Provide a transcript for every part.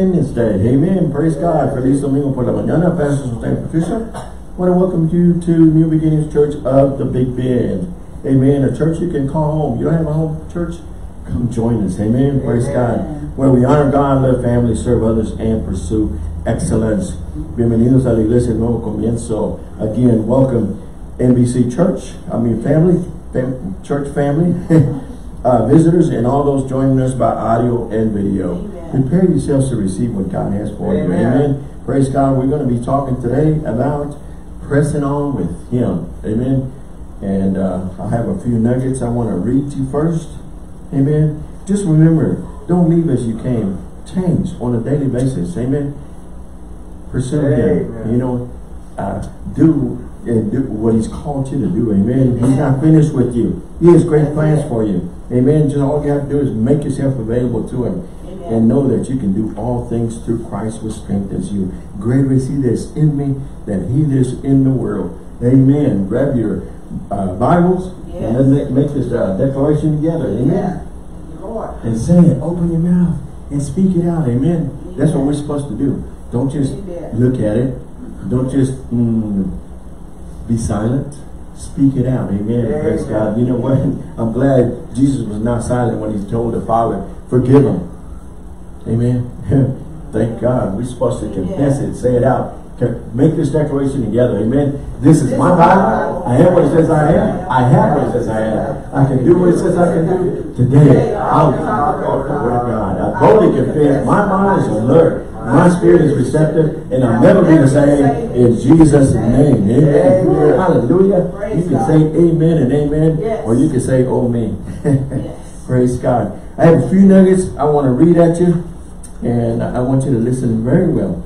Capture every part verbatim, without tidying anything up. Independence Day. Amen. Praise God. Feliz Domingo por la mañana. Pastor Sustanko Patricia, I want to welcome you to New Beginnings Church of the Big Bend. Amen. A church you can call home. You don't have a home church? Come join us. Amen. Praise Amen. God. Where we honor God, love family, serve others, and pursue excellence. Bienvenidos a la Iglesia Nuevo Comienzo. Again, welcome N B C Church. I mean, family, fam church family, uh, visitors, and all those joining us by audio and video. Amen. Prepare yourselves to receive what God has for Amen. You. Amen. Praise God. We're going to be talking today about pressing on with Him. Amen. And uh, I have a few nuggets I want to read to you first. Amen. Just remember, don't leave as you came. Change on a daily basis. Amen. Pursue Him. You know, uh, do and do what He's called you to do. Amen. Amen. He's not finished with you. He has great plans for you. Amen. Just all you have to do is make yourself available to Him. Amen. And know that you can do all things through Christ who strengthens you. Greater is He that is in me than he that is in the world. Amen. Grab your uh, Bibles. Yes. And let's make this uh, declaration together. Amen. Yeah. Lord. And say it. Open your mouth and speak it out. Amen. Amen. That's what we're supposed to do. Don't just Amen. Look at it. Don't just mm, be silent. Speak it out. Amen. Amen. Praise God. You know what? I'm glad Jesus was not silent when He told the Father, forgive them. Amen. Thank God. We're supposed to confess Amen. It, say it out. Make this declaration together. Amen. This is my Bible. I am what it says I am. I have what it says I am. I can do what it says I can do. Today, I'll keep off the word of God. I boldly confess. My mind is alert. My spirit is receptive, and I'll never be the same in Jesus' name. Amen. Amen. Hallelujah. Praise you can God. Say amen and amen, yes. Or you can say oh me. Yes. Praise God. I have a few nuggets I want to read at you, and I want you to listen very well.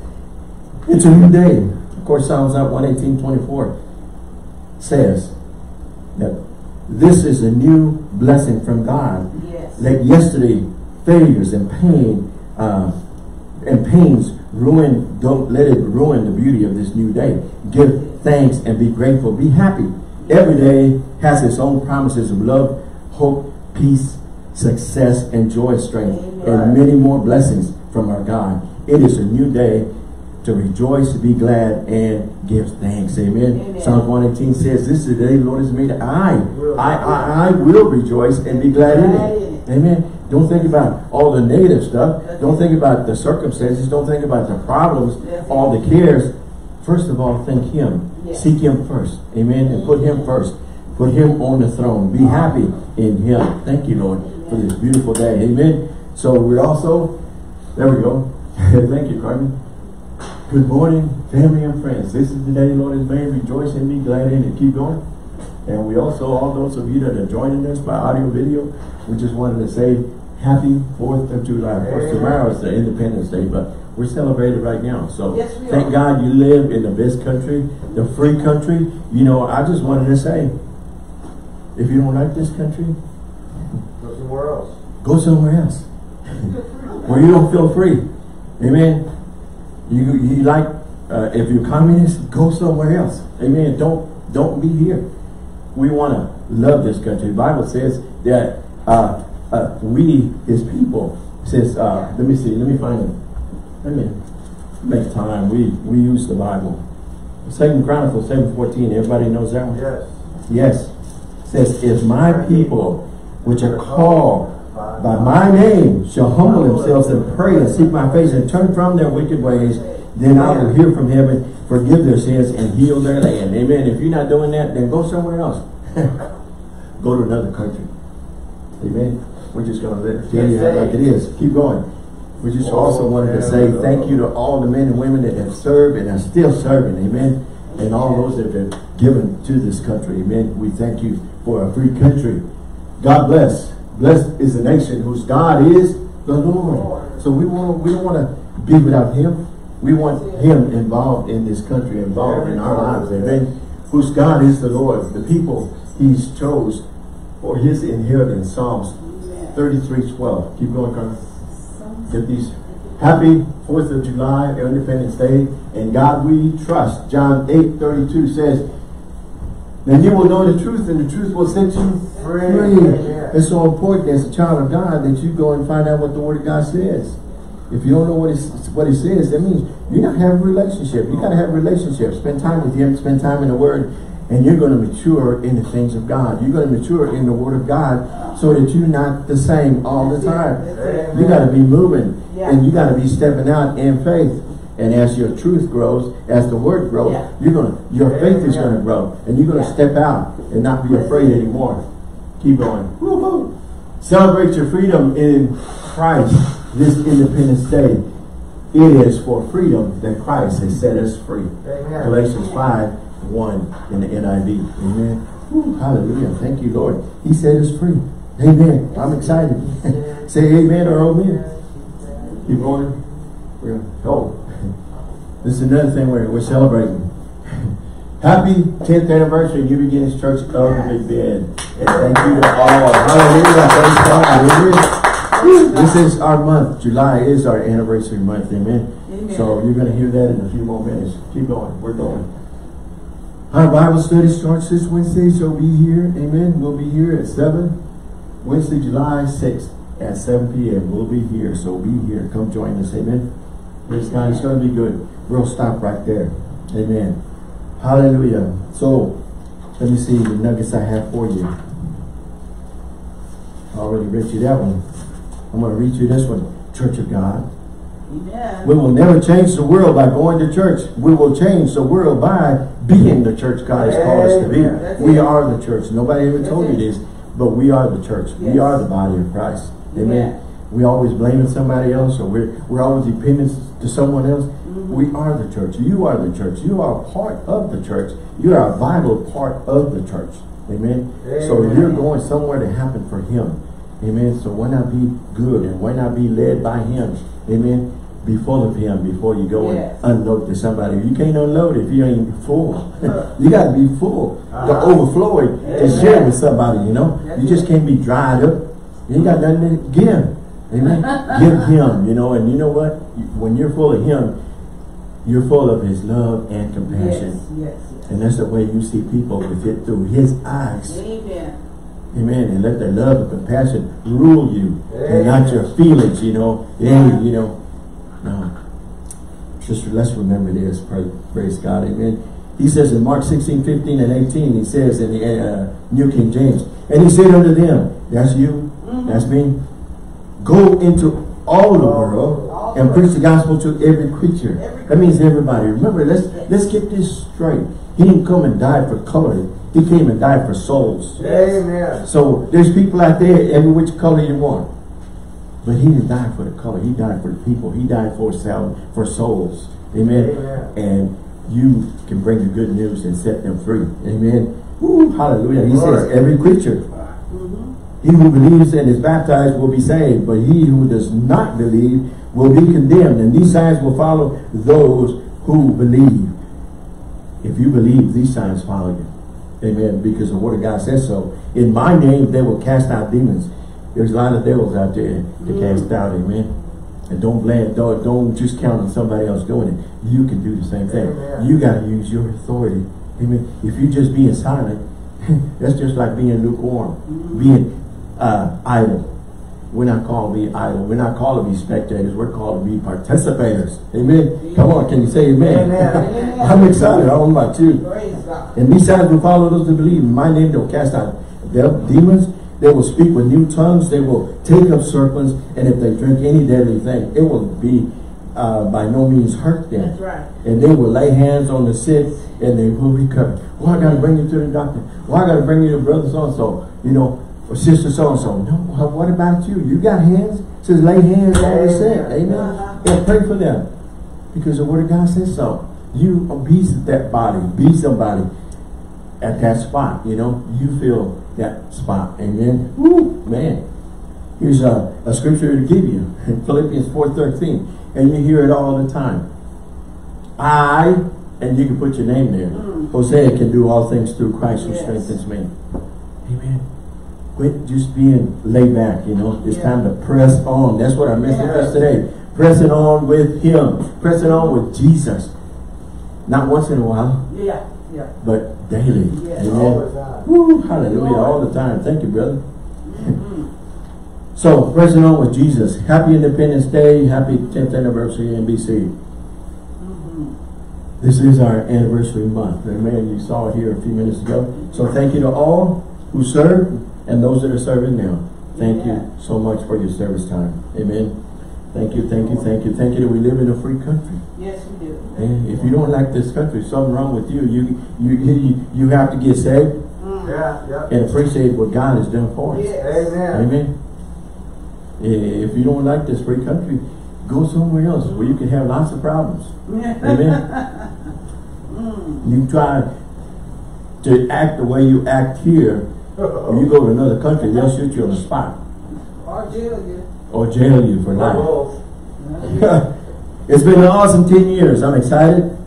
It's a new day. Of course, Psalms one eighteen, twenty-four says that this is a new blessing from God. Yes. Let yesterday failures and pain uh, and pains ruin. Don't let it ruin the beauty of this new day. Give thanks and be grateful. Be happy. Every day has its own promises of love, hope, peace, success, and joy, strength, Amen. And many more blessings from our God. It is a new day to rejoice, to be glad, and give thanks. Amen. Amen. Psalms one eighteen says, this is the day the Lord has made. I, I, I, I will rejoice and be glad in it. Amen. Don't think about all the negative stuff. Don't think about the circumstances. Don't think about the problems, all the cares. First of all, thank Him. Yes. Seek Him first. Amen. And put Him first. Put Him on the throne. Be happy in Him. Thank you, Lord, Amen. For this beautiful day. Amen. So we're also, there we go. Thank you, Carmen. Good morning, family and friends. This is the day the Lord has made. Rejoice and be glad in it. Keep going. And we also, all those of you that are joining us by audio video, we just wanted to say happy fourth of July. Of course, tomorrow is the Independence Day, but we're celebrating right now. So yes, thank God you live in the best country, the free country. You know, I just wanted to say, if you don't like this country, go somewhere else. Go somewhere else. Where you don't feel free. Amen. You, you like, uh, if you're communist, go somewhere else. Amen. Don't, don't be here. We want to love this country. The Bible says that uh, uh, we, His people, says, uh, let me see, let me find it. Let me make time. We, we use the Bible. Second Chronicles seven fourteen, everybody knows that one? Yes. Yes. It says, if my people, which are called by my name, shall humble themselves and pray and seek my face and turn from their wicked ways, then I will hear from heaven, forgive their sins, and heal their land. Amen. If you're not doing that, then go somewhere else. Go to another country. Amen. We're just going to tell you how like it is. Keep going. We just also wanted to say thank you to all the men and women that have served and are still serving. Amen. And all those that have given to this country. Amen. We thank you for a free country. God bless. Blessed is the nation whose God is the Lord. So we want we don't want to be without Him. We want Him involved in this country, involved in our lives. Amen. Whose God is the Lord, the people He's chose for His inheritance. Psalms thirty-three twelve. Keep going, Carmen. Get these. Happy Fourth of July, Independence Day, and God we trust. John eight thirty-two says, then you will know the truth, and the truth will set you free. It's so important as a child of God that you go and find out what the Word of God says. If you don't know what it's, what it says, that means you're not having a relationship. You got to have relationships. Spend time with Him. Spend time in the Word. And you're going to mature in the things of God. You're going to mature in the Word of God so that you're not the same all the time. You got to be moving. And you got to be stepping out in faith. And as your truth grows, as the Word grows, you're going to, your faith is going to grow. And you're going to step out and not be afraid anymore. Keep going. Woo-hoo. Celebrate your freedom in Christ this Independence Day. It is for freedom that Christ has set us free. Amen. Galatians five, one in the N I V. Amen. Woo, hallelujah. Thank you, Lord. He set us free. Amen. I'm excited. Say amen or amen. Keep going. We're going to go. This is another thing where we're celebrating. Happy tenth anniversary, New Beginnings Church of the Big Bend. And thank you to all. Hallelujah. Thanks, God. Hallelujah. This is our month. July is our anniversary month. Amen. Amen. So you're going to hear that in a few more minutes. Keep going. We're going. Our Bible study starts this Wednesday, so be here. Amen. We'll be here at seven. Wednesday, July sixth at seven p m We'll be here. So be here. Come join us. Amen. Praise God. It's going to be good. We'll stop right there. Amen. Hallelujah. So, let me see the nuggets I have for you. I already read you that one. I'm going to read you this one. Church of God. Amen. We will never change the world by going to church. We will change the world by being the church God has called us to be. That's we it. Are the church. Nobody ever told you this, but we are the church. Yes. We are the body of Christ. Amen. Amen. We always blaming somebody else, or we're, we're always dependent to someone else. We are the church. You are the church. You are part of the church. You are a vital part of the church. Amen. Amen. So you're going somewhere to happen for Him. Amen. So why not be good and why not be led by Him? Amen. Be full of Him before you go yes. and unload to somebody. You can't unload if you ain't full. You got to be full uh-huh. to overflow it Amen. To share with somebody, you know. That's you just can't be dried up. You ain't got nothing to give. Amen. Give Him, you know. And you know what? When you're full of Him, you're full of His love and compassion. Yes, yes, yes. And that's the way you see people with it through His eyes. Amen. Amen. And let the love and compassion rule you Amen. And not your feelings, you know. Yeah. Hey, you know. No. Just let's remember this. Praise God. Amen. He says in Mark sixteen, fifteen, and eighteen, he says in the uh, New King James, and He said unto them, that's you, mm-hmm. that's me, go into all the world. And preach the gospel to every creature. Every that means everybody. Remember, let's let's get this straight. He didn't come and die for color. He came and died for souls. Amen. So there's people out there every which color you want, but He didn't die for the color. He died for the people. He died for sal for souls. Amen. Amen. And you can bring the good news and set them free. Amen. Woo, hallelujah. He Lord. Says every creature. He who believes and is baptized will be saved, but he who does not believe will be condemned. And these signs will follow those who believe. If you believe, these signs follow you. Amen. Because the Word of God says so. In my name, they will cast out demons. There's a lot of devils out there to mm. cast out. Amen. And don't blame, don't, don't just count on somebody else doing it. You can do the same thing. Amen. You got to use your authority. Amen. If you just being silent, that's just like being lukewarm. Mm. Being Uh, idle. We're not called to be idle. We're not called to be spectators. We're called to be participators. Amen. Amen. Come on, can you say amen? Amen. Amen. I'm excited. I don't know about you. And these signs will follow those who believe. In my name, they'll cast out demons. They will speak with new tongues. They will take up serpents. And if they drink any deadly thing, it will be uh, by no means hurt them. That's right. And they will lay hands on the sick and they will recover. Why I got to bring you to the doctor? Why I got to bring you to brother so-and-so? You know, or sister so-and-so. No, what about you? You got hands. It says lay hands on the sick. Amen. Yeah, pray for them. Because the Word of God says so. You be that body. Be somebody at that spot. You know, you fill that spot. Amen. Woo, man. Here's a, a scripture to give you. Philippians four thirteen. And you hear it all the time. I, and you can put your name there. Mm. Hosea can do all things through Christ yes. who strengthens me. Amen. Quit just being laid back, you know. It's yeah. time to press on. That's what our message yeah. is today. Pressing on with Him. Pressing on with Jesus. Not once in a while. Yeah. Yeah. But daily. Yeah. Amen. Woo, hallelujah. Lord. All the time. Thank you, brother. Mm-hmm. So, pressing on with Jesus. Happy Independence Day. Happy tenth anniversary, N B C. Mm-hmm. This is our anniversary month. Amen. You saw it here a few minutes ago. So, thank you to all who served and those that are serving now. Thank yeah. you so much for your service time. Amen. Thank you, thank you, thank you, thank you that we live in a free country. Yes, we do. And if you don't like this country, something wrong with you. You you you have to get saved mm. yeah, yeah. and appreciate what God has done for us. Yes. Amen. Amen. If you don't like this free country, go somewhere else where you can have lots of problems. Amen. mm. You try to act the way you act here, or you go to another country, they'll shoot you on the spot. Or jail you. Or jail you for life. Oh. It's been an awesome ten years. I'm excited.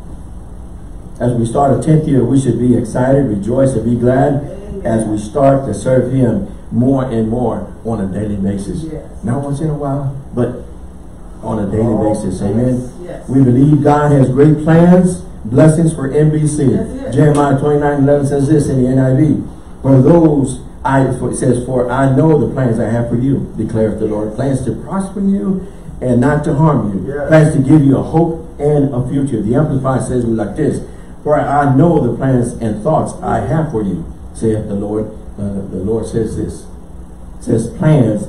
As we start a tenth year, we should be excited, rejoice, and be glad as we start to serve Him more and more on a daily basis. Yes. Not once in a while, but on a daily oh, basis. Amen. Yes, yes. We believe God has great plans, blessings for N B C. Jeremiah twenty-nine eleven says this in the N I V. For those I for, it says, for I know the plans I have for you, declares the Lord. Plans to prosper you and not to harm you. Yes. Plans to give you a hope and a future. The Amplified says it like this. For I know the plans and thoughts I have for you, saith the Lord. Uh, the Lord says this. It says plans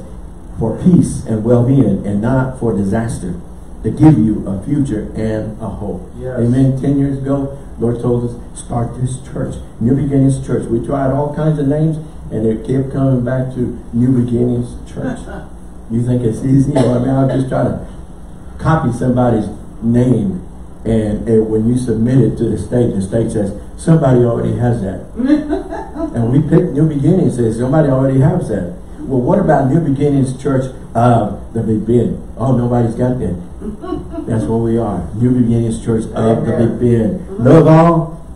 for peace and well-being and not for disaster. To give you a future and a hope. Yes. Amen. Ten years ago, the Lord told us, start this church. New Beginnings Church. We tried all kinds of names and it kept coming back to New Beginnings Church. You think it's easy? Or I mean, I'll just try to copy somebody's name, and, and when you submit it to the state, the state says, somebody already has that. And we picked New Beginnings, says, somebody already has that. Well, what about New Beginnings Church of the Big Bend? Oh, nobody's got that. That's what we are. New Beginnings Church of the Big Bend. Love all,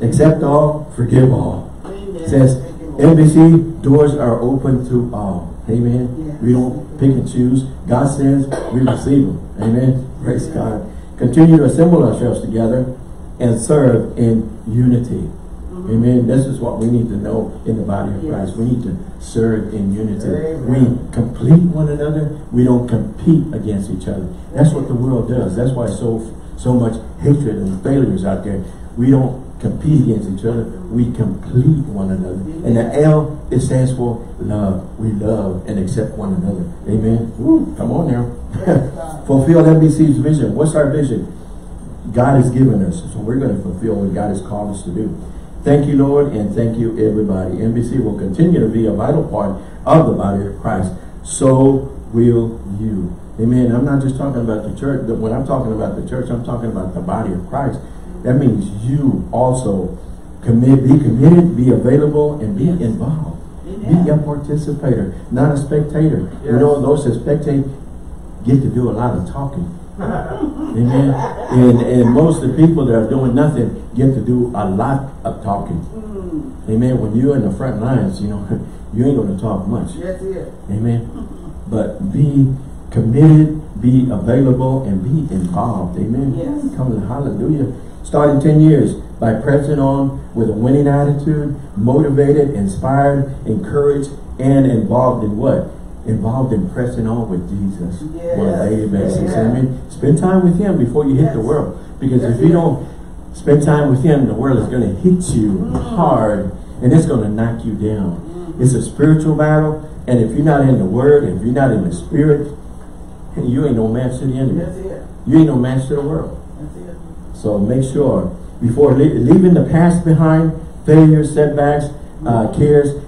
accept all, forgive all. It says, N B C, doors are open to all. Amen. Yes. We don't pick and choose. God sends, we receive them. Amen. Praise yes. God. Continue to assemble ourselves together and serve in unity. Mm-hmm. Amen. This is what we need to know in the body of yes. Christ. We need to serve in unity. Amen. We complete one another. We don't compete against each other. That's what the world does. That's why so so much hatred and failures out there. We don't compete against each other. We complete one another. And the L, it stands for love. We love and accept one another. Amen. Woo, come on now. Fulfill N B C's vision. What's our vision? God has given us. So we're going to fulfill what God has called us to do. Thank you, Lord, and thank you, everybody. N B C will continue to be a vital part of the body of Christ. So will you. Amen. I'm not just talking about the church, but when I'm talking about the church, I'm talking about the body of Christ. That means you also commit, be committed, be available, and be involved. Amen. Be a participator, not a spectator. Yes. You know, those that spectate get to do a lot of talking. Amen. And, and most of the people that are doing nothing get to do a lot of talking. Mm. Amen. When you're in the front lines, you know, you ain't going to talk much. Yes, yes. Amen. But be committed, be available, and be involved. Amen. Yes. Come on, hallelujah. Starting ten years by pressing on with a winning attitude, motivated, inspired, encouraged, and involved in what? Involved in pressing on with Jesus. Yes. On a daily basis. Yeah. Amen. Spend time with Him before you hit yes. the world. Because yes. if you don't spend time with Him, the world is going to hit you mm. hard and it's going to knock you down. Mm. It's a spiritual battle. And if you're not in the Word, if you're not in the Spirit, you ain't no match to the enemy. That's it. You ain't no match to the world. That's it. So make sure, before le leaving the past behind, failures, setbacks, uh, cares,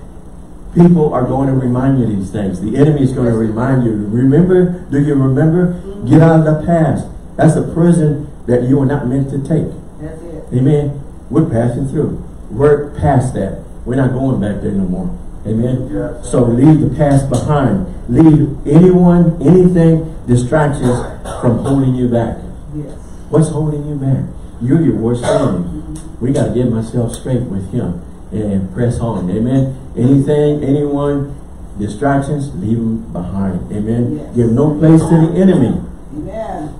people are going to remind you of these things. The enemy is going to remind you. Remember? Do you remember? Get out of the past. That's a prison that you are not meant to take. That's it. Amen? We're passing through. We're past that. We're not going back there no more. Amen? Yeah. So leave the past behind. Leave anyone, anything, distractions from holding you back. Yes. What's holding you back? You're your worst enemy. We got to get myself straight with Him and press on. Amen. Anything, anyone, distractions, leave them behind. Amen. Yes. Give no place to the enemy. Amen.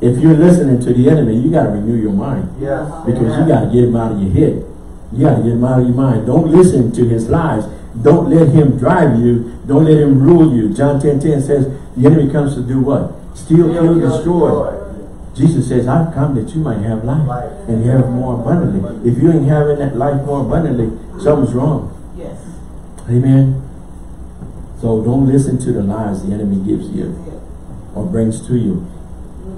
If you're listening to the enemy, you got to renew your mind. Yes. Because Amen. You got to get him out of your head. You got to get him out of your mind. Don't listen to his lies. Don't let him drive you. Don't let him rule you. John ten ten says, the enemy comes to do what? Steal, kill, kill destroy. destroy. Jesus says, I've come that you might have life, life. and have more abundantly. If you ain't having that life more abundantly, something's wrong. Yes. Amen. So don't listen to the lies the enemy gives you or brings to you.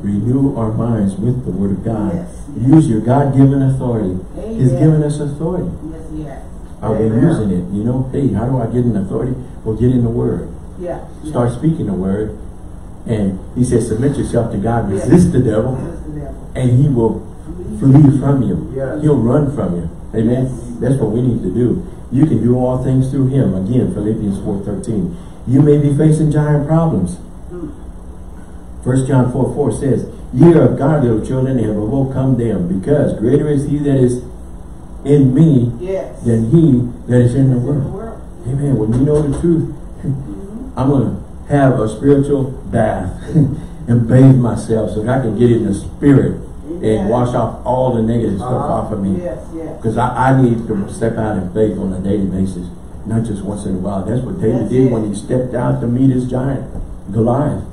Renew our minds with the Word of God. Yes. Use your God-given authority. Amen. He's given us authority. Yes, he has. Are Amen. we using it? You know, hey, how do I get an authority? Well, get in the Word. Yeah. Start yeah. speaking the Word. And he says, submit yourself to God. Resist yes. the devil. And he will flee from you. Yes. He'll run from you. Amen? Yes. That's what we need to do. You can do all things through him. Again, Philippians four thirteen. You may be facing giant problems. First John four four says, ye are of God, little children, and have overcome them, because greater is he that is in me yes. than he that is in the world. In the world. Amen. When we know the truth, mm-hmm. I'm going to have a spiritual bath and bathe myself so that I can get in the spirit Amen. and wash off all the negative uh-huh. stuff off of me. Because yes, yes. I, I need to step out in faith on a daily basis, not just once in a while. That's what David That's did it. when he stepped out to meet his giant, Goliath.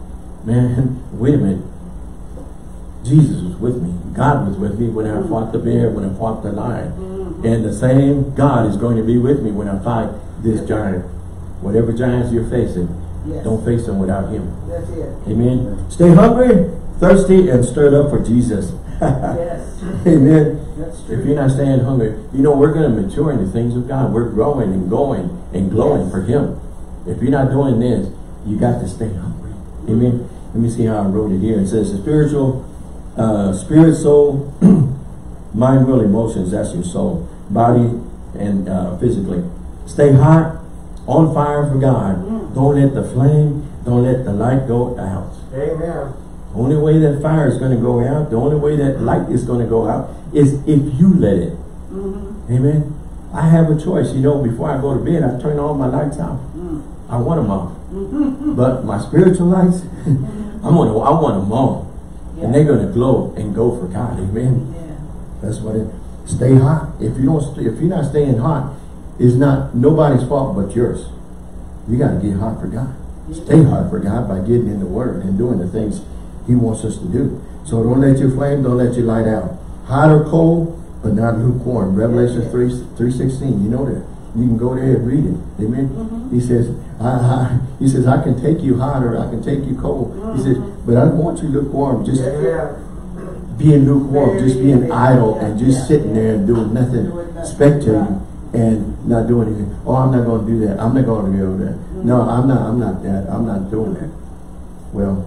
Man, wait a minute. Jesus was with me. God was with me when I fought the bear, when I fought the lion. Mm-hmm. And the same God is going to be with me when I fight this giant. Whatever giants you're facing, yes. don't face them without him. That's it. Amen. Yes. Stay hungry, thirsty, and stirred up for Jesus. yes. Amen. That's true. If you're not staying hungry, you know, we're going to mature in the things of God. We're growing and going and glowing yes. for him. If you're not doing this, you got to stay hungry. Amen. Let me see how I wrote it here. It says the spiritual, uh, spirit, soul, mind, will, emotions. That's your soul, body, and uh, physically. Stay hot, on fire for God. Yeah. Don't let the flame, don't let the light go out. Amen. The only way that fire is going to go out, the only way that light is going to go out is if you let it. Mm-hmm. Amen. I have a choice. You know, before I go to bed, I turn all my lights out. Mm. I want them off. But my spiritual lights, I want I want them all, yeah. and they're going to glow and go for God. Amen. Yeah. That's what it. Stay hot. If you don't, if you're not staying hot, it's not nobody's fault but yours. You got to get hot for God. Yeah. Stay hot for God by getting in the Word and doing the things He wants us to do. So don't let your flame, don't let your light out. Hot or cold, but not lukewarm. Revelation yeah. three three sixteen. You know that. You can go there and read it. Amen. Mm-hmm. He says, I, I, he says, I can take you hot or I can take you cold. Mm-hmm. He says, but I don't want you lukewarm. Just yeah. being lukewarm, just being yeah. idle and just yeah. sitting there and doing nothing, doing nothing. spectating yeah. and not doing anything. Oh, I'm not going to do that. I'm not going to go there. Mm-hmm. No, I'm not. I'm not that. I'm not doing that. Well,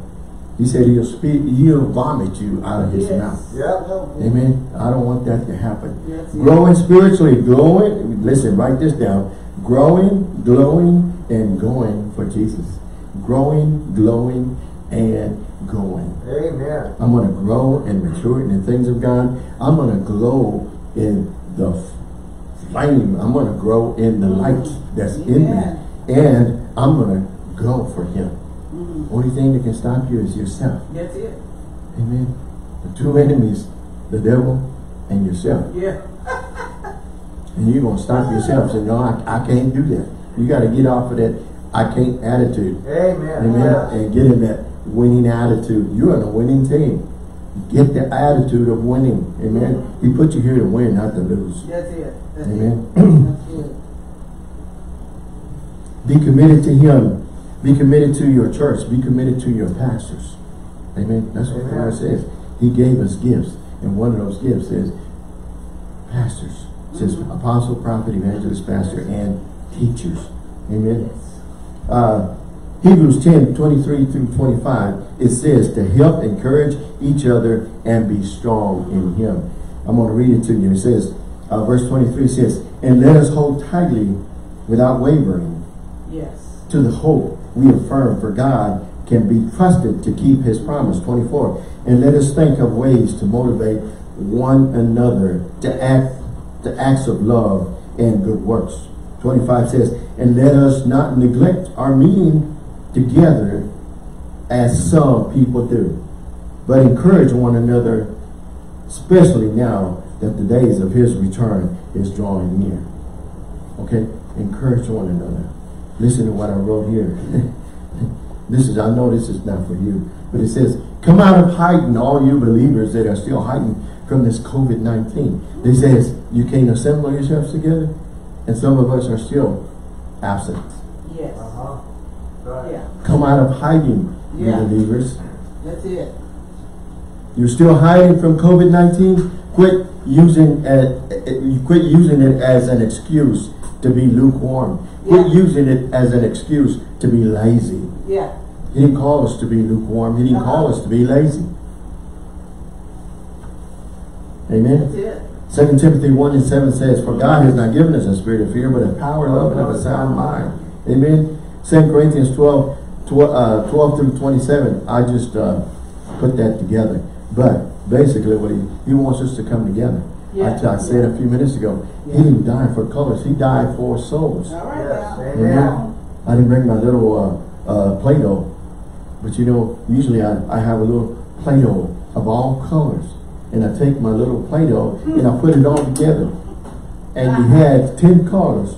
he said he'll speak, he'll vomit you out of his yes. mouth. Yeah. Amen. I don't want that to happen. Yes, yes. Growing spiritually, glowing. Listen, write this down. Growing, glowing, and going for Jesus. Growing, glowing, and going. Amen. I'm going to grow and mature in the things of God. I'm going to glow in the flame. I'm going to grow in the light that's yeah. in me. And I'm going to go for him. Only thing that can stop you is yourself. That's it. Amen. The two enemies, the devil and yourself. Yeah. And you're going to stop yourself and say, no, I, I can't do that. You got to get off of that I can't attitude. Amen. Amen. Yeah. And get in that winning attitude. You're on a winning team. Get the attitude of winning. Amen. Mm-hmm. He put you here to win, not to lose. That's it. That's Amen. It. That's it. Be committed to him. Be committed to your church. Be committed to your pastors. Amen. That's what Amen. God says. He gave us gifts. And one of those gifts is pastors. It says apostle, prophet, evangelist, pastor, and teachers. Amen. Uh, Hebrews ten, twenty-three through twenty-five, it says to help encourage each other and be strong in him. I'm going to read it to you. It says, uh, verse twenty-three says, and let us hold tightly without wavering yes. to the hope we affirm, for God can be trusted to keep his promise. twenty-four. And let us think of ways to motivate one another to act to acts of love and good works. twenty-five says, and let us not neglect our meeting together as some people do, but encourage one another, especially now that the days of his return is drawing near. Okay? Encourage one another. Listen to what I wrote here. This is, I know this is not for you, but it says, come out of hiding, all you believers that are still hiding from this COVID nineteen. It says, you can't assemble yourselves together, and some of us are still absent. Yes. Uh-huh. Right. Yeah. Come out of hiding, you yeah. believers. That's it. You're still hiding from COVID nineteen? Quit using a, a, a, quit using it as an excuse to be lukewarm. Quit yeah. using it as an excuse to be lazy. Yeah. He didn't call us to be lukewarm. He didn't uh-huh. call us to be lazy. Amen. That's it. Second Timothy one and seven says, for God has not given us a spirit of fear, but a power, love, and of a sound mind. Amen. Second Corinthians twelve, twelve through twenty-seven. I just uh, put that together. But basically what he, he wants us to come together. Yeah. I, I said yeah. a few minutes ago, yeah. he didn't die for colors. He died for souls. All right. Yes. Amen. Amen. I didn't bring my little uh, uh, Play-Doh. But you know, usually I, I have a little Play-Doh of all colors. And I take my little Play-Doh and I put it all together. And you had ten colors.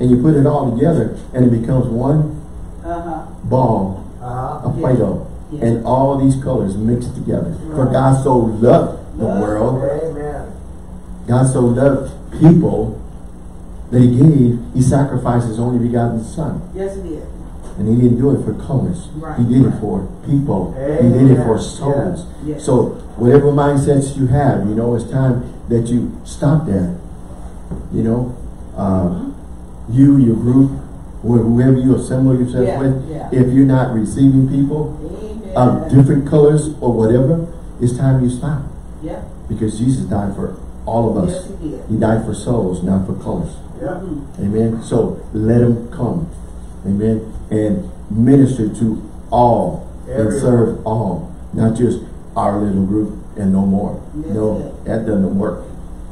And you put it all together and it becomes one uh-huh. ball uh-huh. of Play-Doh. Yes. Yes. And all these colors mixed together. Right. For God so loved the world. Amen. God so loved people that he gave, he sacrificed his only begotten son. Yes, he did. And he didn't do it for colors. Right. He did right. it for people. Amen. He did it for souls. Yeah. Yes. So whatever mindsets you have, you know, it's time that you stop that. You know, uh, mm-hmm. you, your group, whoever you assemble yourself yeah. with, yeah. if you're not receiving people of um, different colors or whatever, it's time you stop. Yeah. Because Jesus died for all of us. Yes, he did. He died for souls, not for colors. Yeah. Amen. So let him come. Amen. And minister to all. Everyone. And serve all. Not just our little group and no more. Yes, no, yes. that doesn't work.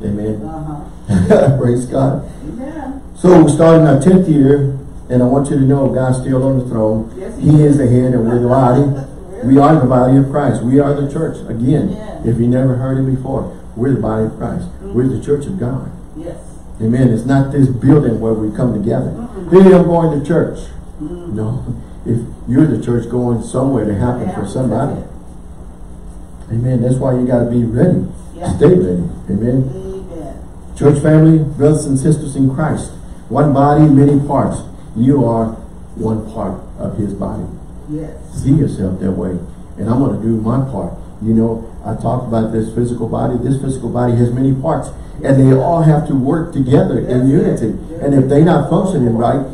Amen. Uh-huh. Praise God. Amen. So we're starting our tenth year, and I want you to know God's still on the throne. Yes, he, he is the head, and we're the body. Really? We are the body of Christ. We are the church. Again, yes. if you never heard it before, we're the body of Christ. Mm-hmm. We're the church of God. Yes. Amen. It's not this building where we come together. Mm-hmm. Hey, I'm going to church. Mm-hmm. No. If you're the church going somewhere to happen yeah, for somebody. That's Amen. That's why you got to be ready. Yeah. Stay ready. Amen. Amen. Church family, brothers and sisters in Christ. One body, many parts. You are one part of his body. Yes. See yourself that way. And I'm going to do my part. You know, I talked about this physical body. This physical body has many parts. Yes. And they all have to work together yes. in unity. Yes. And if they're not functioning right,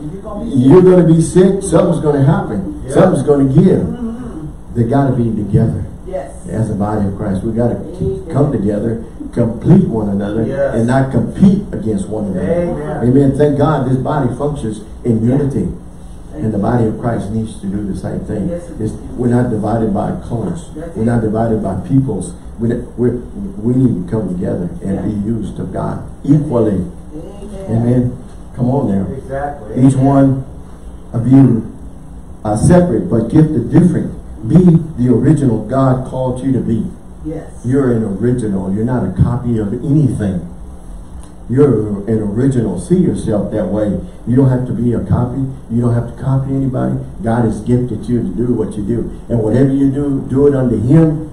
you're going to be sick. Something's going to happen. Yes. Something's going to give. Mm-hmm. They got to be together. Yes. As a body of Christ, we got to come together, complete one another, yes. and not compete against one another. Amen. Amen. Thank God this body functions in unity. Amen. And the body of Christ needs to do the same thing. Yes. It's, we're not divided by colors. That's we're it. Not divided by peoples. We we're, we need to come together and yeah. be used of God equally. Amen. Amen. Come on now. Exactly. Each one of you are separate but gifted different. Be the original God called you to be. Yes. You're an original. You're not a copy of anything. You're an original. See yourself that way. You don't have to be a copy. You don't have to copy anybody. God has gifted you to do what you do. And whatever you do, do it unto him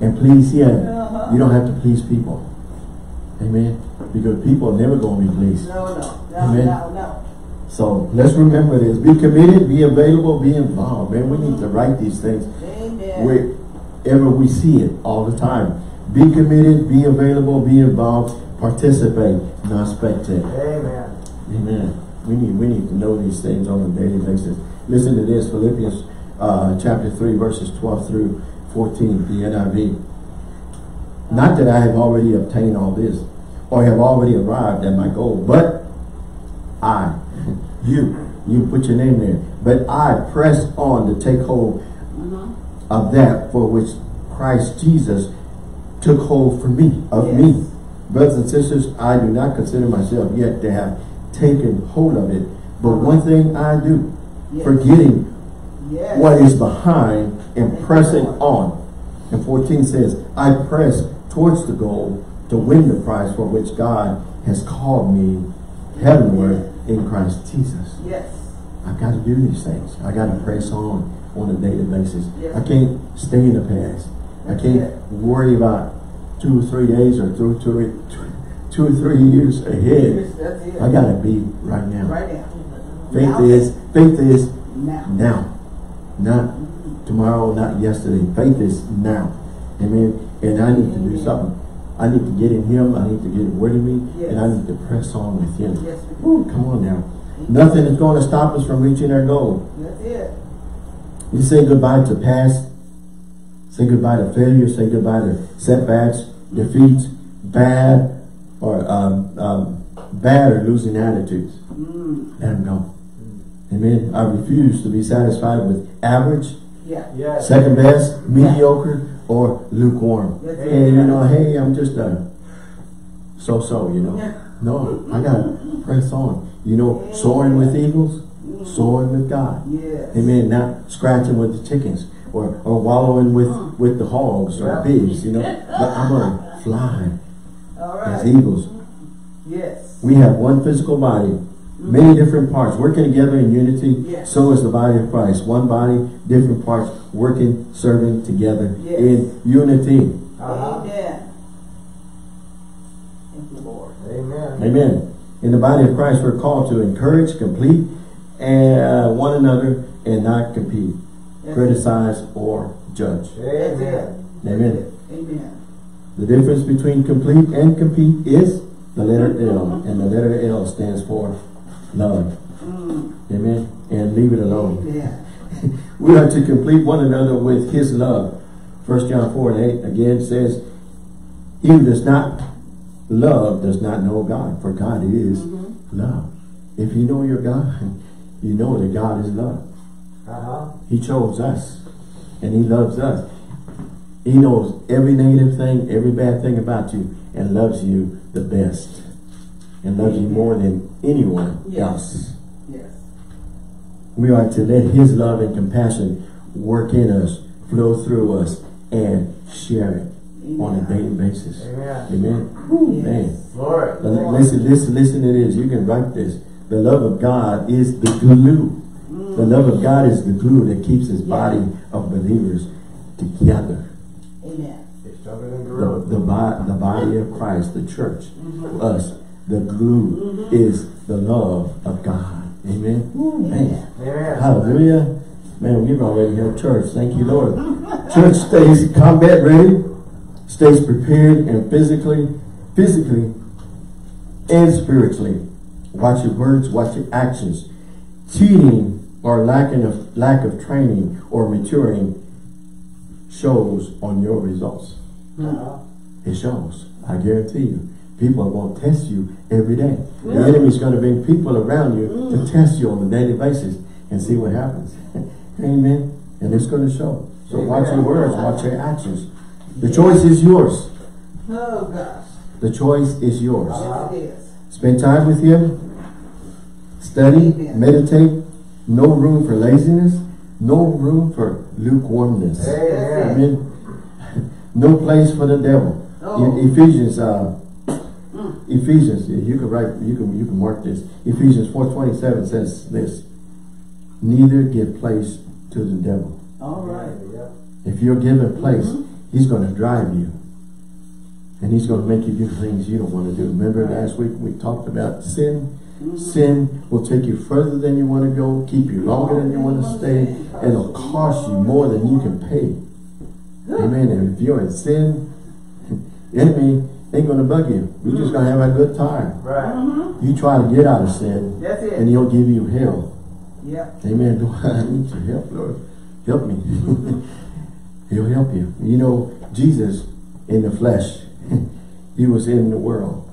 and please him. Uh-huh. You don't have to please people. Amen. Because people are never going to be pleased. No, no. No, Amen. no, no. So let's remember this. Be committed, be available, be involved. Man, we need to write these things Amen. wherever we see it all the time. Be committed, be available, be involved, participate, not spectate. Amen. Amen. We need we need to know these things on a daily basis. Listen to this, Philippians uh, chapter three, verses twelve through fourteen, the N I V. Not that I have already obtained all this, or have already arrived at my goal, but I. You, you put your name there. But I press on to take hold mm-hmm. of that for which Christ Jesus took hold for me, of yes. me. Brothers and sisters, I do not consider myself yet to have taken hold of it. But one thing I do, yes. forgetting yes. what is behind and Thank pressing on. And fourteen says, I press towards the goal to win the prize for which God has called me heavenward. In Christ Jesus. Yes. I've got to do these things. I got to press on on a daily basis. Yeah. I can't stay in the past. I can't yeah. worry about two or three days or two or three, two or three years ahead. I got to be right now. Right now. Faith now. is faith is now. now, not tomorrow, not yesterday. Faith is now. Amen. And I need to do something. I need to get in Him. I need to get it with me, yes. and I need to press on with Him. Yes, Ooh, come on now. Nothing is going to stop us from reaching our goal. That's it. You say goodbye to past, say goodbye to failure, say goodbye to setbacks, defeats, bad or um, um, bad or losing attitudes. Mm. Let them go. Mm. Amen. I refuse to be satisfied with average, yeah. Yeah. second best, mediocre, yeah. or lukewarm. Yes, hey, you know, hey, I'm just a so-so, you know. Yeah. No, I got to press on. You know, yeah. soaring with eagles, yeah. soaring with God. Yes. Amen. Not scratching with the chickens or, or wallowing with, mm. with the hogs or yeah. pigs, you know. But I'm going to fly All right. as eagles. Yes. We have one physical body, mm-hmm. many different parts working together in unity. Yes. So is the body of Christ. One body, different parts working, serving together yes. in unity. Uh-huh. Amen. Thank you, Lord. Amen. Amen. In the body of Christ, we're called to encourage, complete, and uh, one another, and not compete, yes. criticize, or judge. Amen. Amen. Amen. The difference between complete and compete is the letter L, and the letter L stands for love. Mm. Amen. And leave it alone. Yeah. We are to complete one another with His love. First John four and eight again says, "He who does not love does not know God, for God is mm-hmm. love." If you know your God, you know that God is love. Uh-huh. He chose us, and He loves us. He knows every negative thing, every bad thing about you, and loves you the best, and loves Amen. you more than anyone yes. else. Yes. We are to let His love and compassion work in us, flow through us, and share it. Amen. On a daily basis. Amen. Amen. Ooh, yes. man. Lord, Lord. Listen, listen, listen to this. You can write this. The love of God is the glue. Mm. The love of God is the glue that keeps His yeah. body of believers together. Amen. The, the, bo the body of Christ, the church, mm-hmm. us, the glue mm-hmm. is the love of God. Amen. Ooh, man. Amen. Hallelujah. Man, we've already had church. Thank you, Lord. Church stays combat ready, stays prepared, and physically, physically and spiritually. Watch your words, watch your actions. Cheating or lacking of lack of training or maturing shows on your results. Mm-hmm. It shows. I guarantee you. People are going to test you every day. Mm-hmm. The enemy's going to bring people around you mm-hmm. to test you on a daily basis and see what happens. Amen. And it's going to show. So Amen. watch your words, watch your actions. The choice is yours. Oh gosh. The choice is yours. Yes, it is. Spend time with Him. Study, Amen. meditate. No room for laziness. No room for lukewarmness. Amen. Amen. No place for the devil. Oh. E Ephesians. Uh, mm. Ephesians. You can write. You can. You can mark this. Ephesians four twenty seven says this. Neither give place to the devil. All right. Yeah. If you're given place. Mm-hmm. He's going to drive you. And He's going to make you do things you don't want to do. Remember last week we talked about sin. Mm-hmm. Sin will take you further than you want to go, keep you longer than you want to stay. It'll cost you more than you can pay. Amen. And if you're in sin, the enemy ain't going to bug you. You're just going to have a good time. Right. Mm-hmm. You try to get out of sin, That's it. and He'll give you hell. Yeah. Amen. I need your help, Lord. Help me. He'll help you. You know, Jesus in the flesh, He was in the world,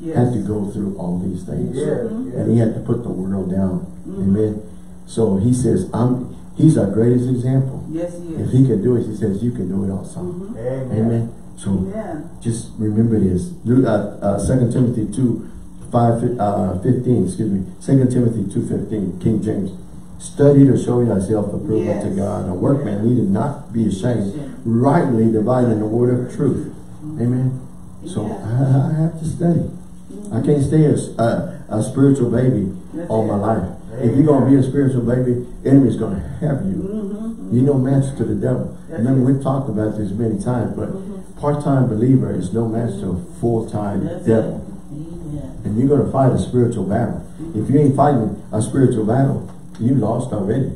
yes. had to go through all these things. Yeah, mm-hmm. And He had to put the world down. Mm-hmm. Amen. So He says, I'm, He's our greatest example. Yes, He is. If He can do it, He says, you can do it also. Mm-hmm. Amen. Amen. So Amen. just remember this. Second uh, uh, Timothy two, five, uh, fifteen, excuse me. Second Timothy two fifteen, King James. Study to show thyself approved yes. unto God. A workman needed not be ashamed, yes. rightly dividing the word of truth. Mm-hmm. Amen. So yes. I, I have to study. Mm-hmm. I can't stay a, a, a spiritual baby That's all it. my life. Hey, if you're going to be a spiritual baby, the enemy's going to have you. Mm-hmm. You're no match to the devil. Yes. Remember, we've talked about this many times, but mm-hmm. part-time believer is no match to a full-time yes. devil. Amen. And you're going to fight a spiritual battle. Mm-hmm. If you ain't fighting a spiritual battle, you lost already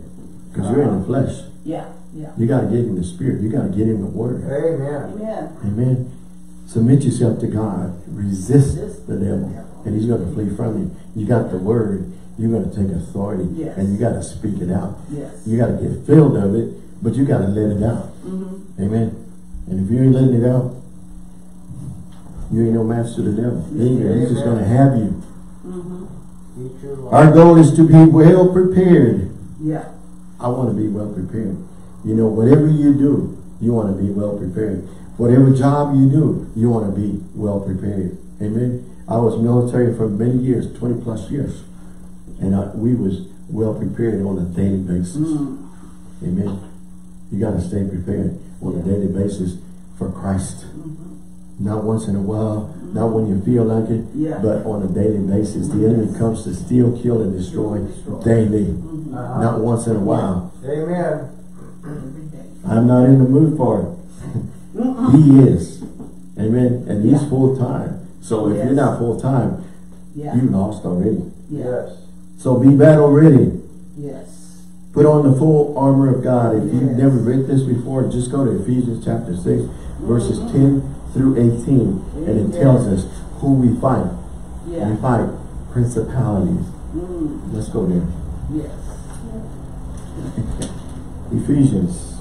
because uh-huh. you're in the flesh. Yeah. Yeah. You got to get in the spirit. You got to get in the word. Amen. Amen. Amen. Submit yourself to God. Resist, Resist the devil. Yeah. And he's going to flee from you. You got the word. You're going to take authority. Yes. And you got to speak it out. Yes. You got to get filled of it. But you got to let it out. Mm-hmm. Amen. And if you ain't letting it out, you ain't no match to the devil. Amen. He's just going to have you. Mm-hmm. Our goal is to be well prepared. Yeah. I want to be well prepared. You know, whatever you do, you want to be well prepared. Whatever job you do, you want to be well prepared. Amen. I was military for many years, twenty plus years. And I, we was well prepared on a daily basis. Mm. Amen. You got to stay prepared on yeah. a daily basis for Christ. Mm-hmm. Not once in a while, mm-hmm. not when you feel like it, yeah. but on a daily basis. Mm-hmm. The enemy comes to steal, kill, and destroy, destroy. daily. Mm-hmm. uh-huh. Not once in a while. Amen. I'm not in the mood for it. He is. Amen. And yeah. he's full time. So if yes. you're not full time, yeah. you lost already. Yes. So be battle ready. Yes. Put on the full armor of God. If yes. you've never read this before, just go to Ephesians chapter six, mm-hmm. verses ten through eighteen. Yes. And it tells us who we fight. Yeah. We fight principalities. Mm. Let's go there. Yes. Ephesians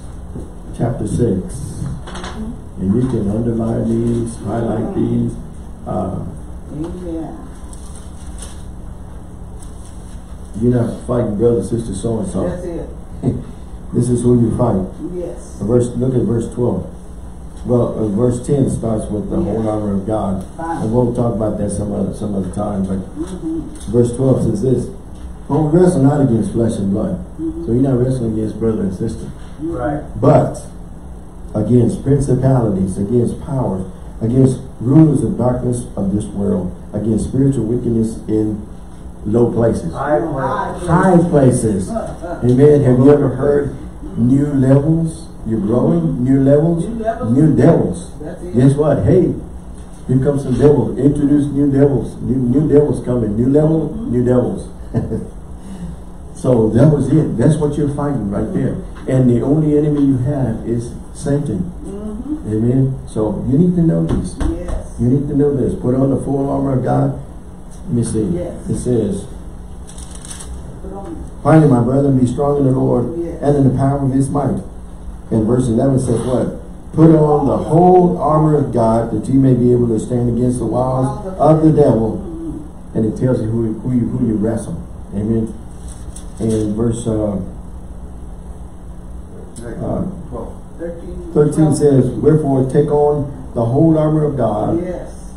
chapter six. Mm-hmm. And you can underline these, highlight these. Uh, Amen. You're not fighting brother, sister, so and so. That's it. This is who you fight. Yes. Verse, look at verse twelve. Well, uh, verse ten starts with the yes. whole armor of God. Fine. And we'll talk about that some other some other time. But mm-hmm. verse twelve says this: "Don't wrestle not against flesh and blood." Mm-hmm. So you're not wrestling against brother and sister, right? But against principalities, against powers, against rulers of darkness of this world, against spiritual wickedness in low places. High places. High places. Amen. Have you ever heard new levels? You're growing. New levels. New, levels. New devils. Guess what? Hey, here comes some devils. Introduce new devils. New, new devils coming. New level, new devils. So that was it. That's what you're fighting right there. And the only enemy you have is Satan. Amen. So you need to know this. Yes. You need to know this. Put on the full armor of God. Let me see. Yes. It says, "Finally, my brethren, be strong in the Lord yes. and in the power of His might." And verse eleven says what? "Put on the whole armor of God, that you may be able to stand against the wiles of the devil." Mm-hmm. And it tells you who who you, who you wrestle. Amen. And verse uh, uh, thirteen says, "Wherefore take on the whole armor of God, yes.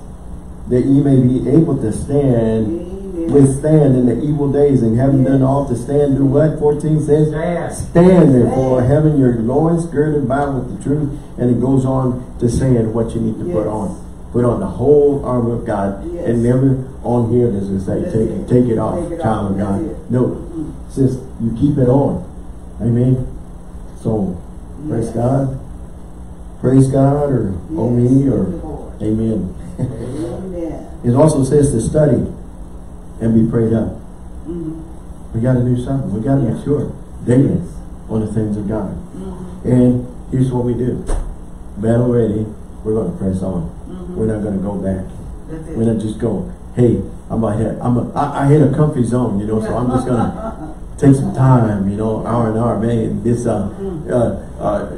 that ye may be able to stand, Amen. withstand in the evil days, and having yes. done all to stand, do what?" fourteen says, "Stand, stand therefore, having your loins girded about with the truth," and it goes on to saying what you need to yes. put on. Put on the whole armor of God, yes. and never on here does it say take it, take it off, take it child off. of God. It. No, mm-hmm. it says you keep it on. Amen. So. Praise yes. God. Praise God or yes. oh me or Lord. Amen. Amen. It also says to study and be prayed up. Mm-hmm. We got to do something. We got to yeah. mature daily yes. on the things of God. Mm-hmm. And here's what we do. Battle ready. We're going to press on. Mm-hmm. We're not going to go back. That's it. We're not just going, hey, I'm a, I'm a, I, I hit a comfy zone, you know, so I'm just going to take some time, you know, hour and hour, man. This uh, mm. uh, uh,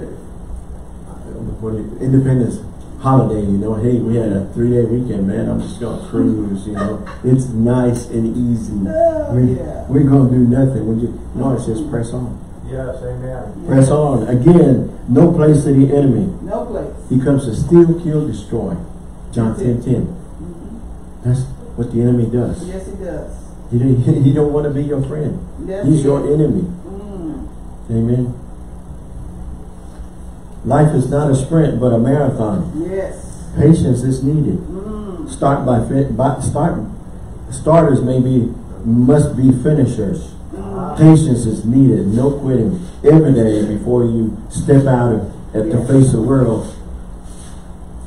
Independence holiday, you know. Hey, we had a three-day weekend, man. I'm just gonna cruise, you know. It's nice and easy. Oh, we, yeah. We're gonna do nothing. We just, no, it says press on. Yes, amen. Press on again. No place to the enemy. No place. He comes to steal, kill, destroy. John ten ten. Mm-hmm. That's what the enemy does. Yes, he does. He don't, he don't want to be your friend. Yes, He's your enemy. Mm. Amen. Life is not a sprint, but a marathon. Yes. Patience is needed. Mm. Start by, by start. Starters may be must be finishers. Mm. Patience is needed. No quitting. Every day before you step out of, at yeah. the face of the world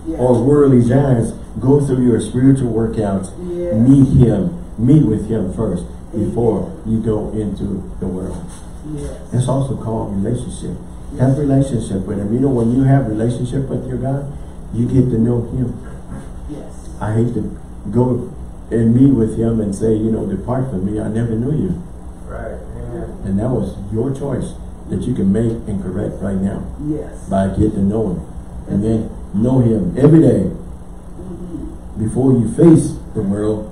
yeah. or worldly giants, go through your spiritual workouts. Yeah. Meet him. Meet with him first before you go into the world. Yes. That's also called relationship. Yes. Have relationship with him. You know, when you have relationship with your God, you get to know him. Yes. I hate to go and meet with him and say, you know, depart from me, I never knew you. Right. Amen. And that was your choice that you can make and correct right now. Yes. By getting to know him. And then know him every day mm-hmm. before you face the world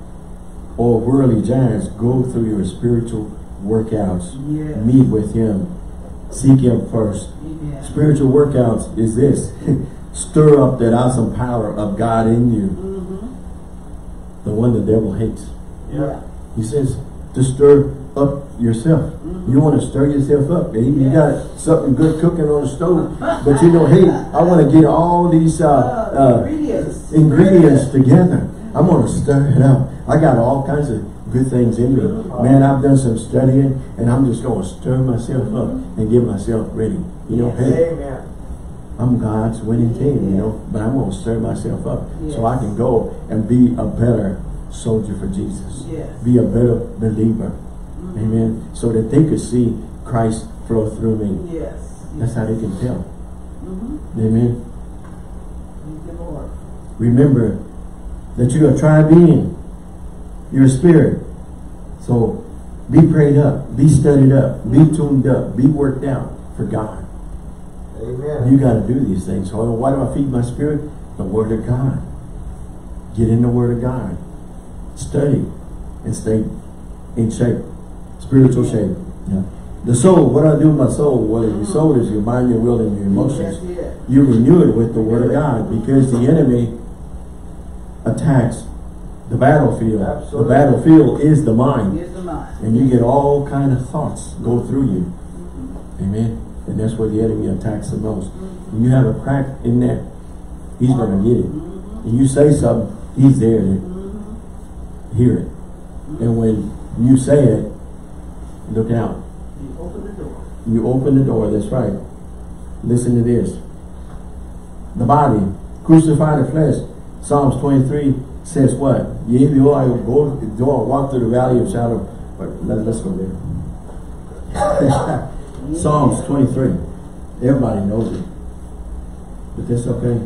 or worldly giants. Go through your spiritual workouts. Yes. Meet with him. Seek him first. Amen. Spiritual workouts is this. Stir up that awesome power of God in you. Mm-hmm. The one the devil hates. Yeah. He says to stir up yourself. Mm-hmm. You want to stir yourself up. Baby. Yes. You got something good cooking on the stove, but you know, hey, I want to get all these uh, uh, uh, ingredients. ingredients together. I'm going to stir it up. I got all kinds of good things in me. Man, I've done some studying, and I'm just going to stir myself mm-hmm. up and get myself ready. You know, yes. hey, amen. I'm God's winning team, you know, but I'm going to stir myself up yes. so I can go and be a better soldier for Jesus. Yes. Be a better believer. Mm-hmm. Amen. So that they could see Christ flow through me. Yes. That's how they can tell. Mm-hmm. Amen. Thank you, Lord. Remember that you are tri-being, your spirit. So be prayed up, be studied up, be tuned up, be worked out for God. Amen. You got to do these things. So why do I feed my spirit? The Word of God. Get in the Word of God. Study and stay in shape. Spiritual shape. Yeah. The soul. What do I do with my soul? Well, your soul is your mind, your will, and your emotions. You renew it with the Word of God, because the enemy attacks the battlefield. Absolutely. The battlefield is the mind. Is the mind. And you get all kind of thoughts go through you. Mm-hmm. Amen. And that's where the enemy attacks the most. When you have a crack in that, he's going to get it. And you say something, he's there to hear it. And when you say it, look out. You open the door. You open the door, that's right. Listen to this. The body, crucify the flesh. Psalms twenty-three says what? Yea, though I go, though I walk through the valley of shadow. Let's go there. Psalms twenty-three. Everybody knows it, but that's okay.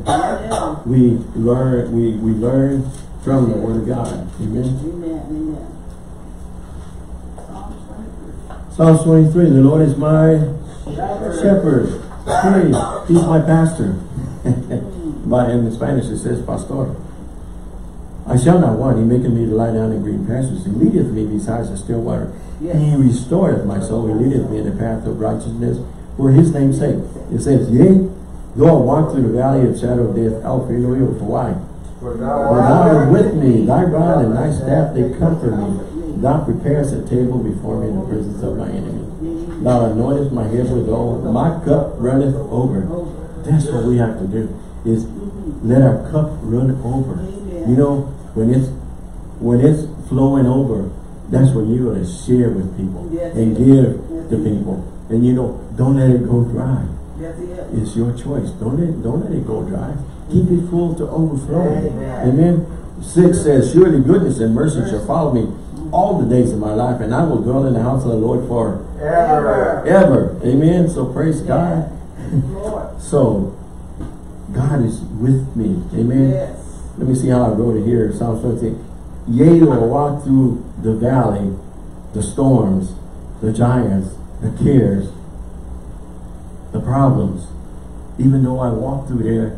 We learn. We we learn from the Word of God. Amen. Amen. Amen. Psalms twenty-three. Psalms twenty-three. The Lord is my shepherd. Hey, he's my pastor. By in Spanish it says pastor. I shall not want. He maketh me to lie down in green pastures. He leadeth me beside the still water. Yes. He restoreth my soul. He leadeth me in the path of righteousness for his name's sake. It says, yea, though I walk through the valley of shadow of death, I'll fear no evil. For why? For thou art with me. Thy rod and thy staff, they comfort me. Thou preparest a table before me in the presence of my enemy. Thou anointest my head with oil. My cup runneth over. That's what we have to do, is let our cup run over. You know, when it's, when it's flowing over, that's what you're going to share with people, yes, and give yes, to people. And you know, don't let it go dry. Yes, yes. It's your choice. Don't let, don't let it go dry. Keep it full to overflowing. Amen. Amen. Six says, surely goodness and mercy shall follow me all the days of my life, and I will dwell in the house of the Lord forever. Ever. Ever. Amen. So praise yes. God. So God is with me. Amen. Yes. Let me see how I wrote it here. Psalm twenty-three. Yea, though I walk through the valley, the storms, the giants, the cares, the problems. Even though I walk through there,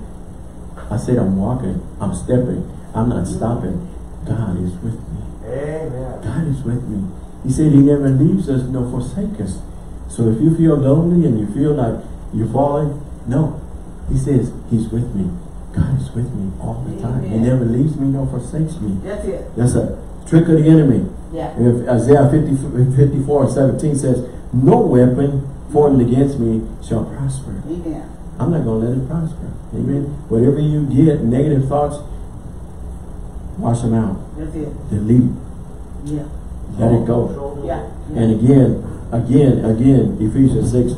I said I'm walking, I'm stepping, I'm not stopping. God is with me. Amen. God is with me. He said he never leaves us nor forsakes us. So if you feel lonely and you feel like you're falling, no. He says he's with me. God is with me all the time. Amen. He never leaves me nor forsakes me. That's it. That's a trick of the enemy. Yeah. If Isaiah fifty, fifty-four and seventeen says, no weapon formed against me shall prosper. Amen. I'm not going to let it prosper. Amen. Whatever you get, negative thoughts, wash them out. That's it. Delete. Yeah. Let it go. Yeah. And again, Again, again, Ephesians six,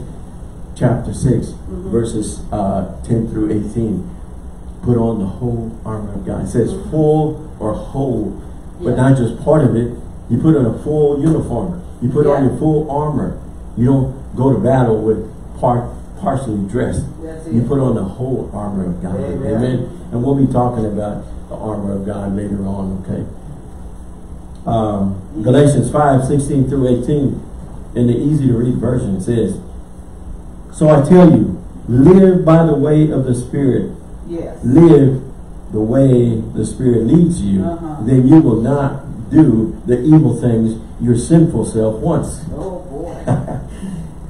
chapter six, mm-hmm. verses uh, ten through eighteen. Put on the whole armor of God. It says full or whole, but yeah. not just part of it. You put on a full uniform. You put yeah. on your full armor. You don't go to battle with part partially dressed. Yes, you put on the whole armor of God. Amen. Amen. And we'll be talking about the armor of God later on. Okay. Um, Galatians five sixteen through eighteen. In the easy to read version, it says, "So I tell you, live by the way of the Spirit. Yes. Live the way the Spirit leads you. Uh-huh. Then you will not do the evil things your sinful self wants." Oh boy.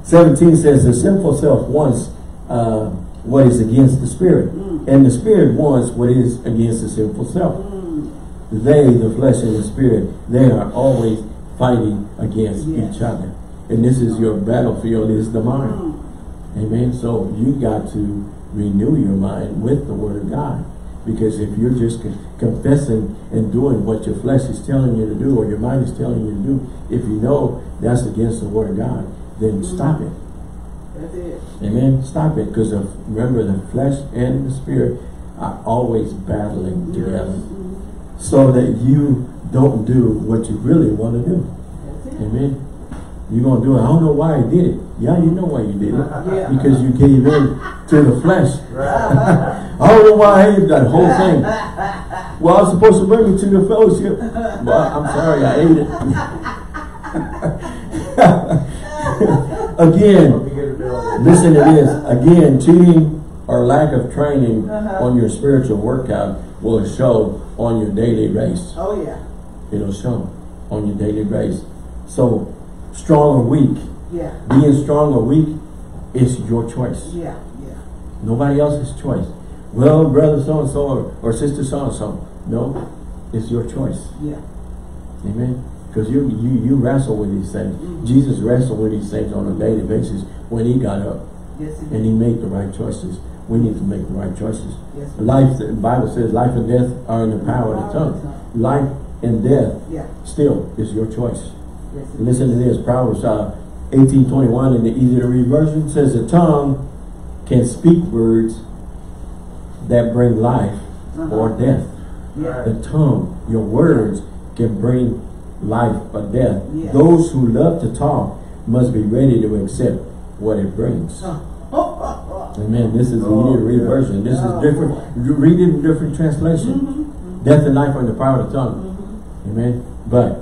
seventeen says, "The sinful self wants uh, what is against the Spirit, mm. and the Spirit wants what is against the sinful self. Mm. They, the flesh and the Spirit, they are always fighting against yes. each other." And this is your battlefield, is the mind. Mm. Amen. So you got to renew your mind with the Word of God. Because if you're just confessing and doing what your flesh is telling you to do, or your mind is telling you to do, if you know that's against the Word of God, then mm. stop it. That's it. Amen. Stop it. Because remember, the flesh and the Spirit are always battling yes. together. Mm. So that you don't do what you really want to do. That's it. Amen. You're going to do it. I don't know why you did it. Yeah, you know why you did it. Yeah. Because you gave in to the flesh. Right. I don't know why I ate that whole thing. Well, I was supposed to bring it to the fellowship. But I'm sorry, I ate it. Again, listen to this. Again, cheating or lack of training uh-huh. on your spiritual workout will show on your daily race. Oh, yeah. It'll show on your daily race. So, strong or weak, yeah. being strong or weak is your choice. Yeah, yeah. Nobody else's choice. Well, brother so-and-so or, or sister so-and-so. No, it's your choice. Yeah. Amen? Because you, you, you wrestle with these things. Mm-hmm. Jesus wrestled with these things on a daily basis when he got up. Yes, he did. And he made the right choices. We need to make the right choices. Yes, life, the Bible says life and death are in the power, the power of the tongue. Of the tongue. Life and death yeah. still is your choice. Yes, listen to this. Proverbs uh, eighteen twenty-one in the easy to read version says, "The tongue can speak words that bring life uh-huh. or death." Yeah. The tongue, your words can bring life or death. Yeah. Those who love to talk must be ready to accept what it brings. Huh. Oh, oh, oh. Amen. This is the oh, easy to read yeah. version. This oh. is different. You read it in different translation. Mm-hmm. Mm-hmm. Death and life are in the power of the tongue. Mm-hmm. Amen. But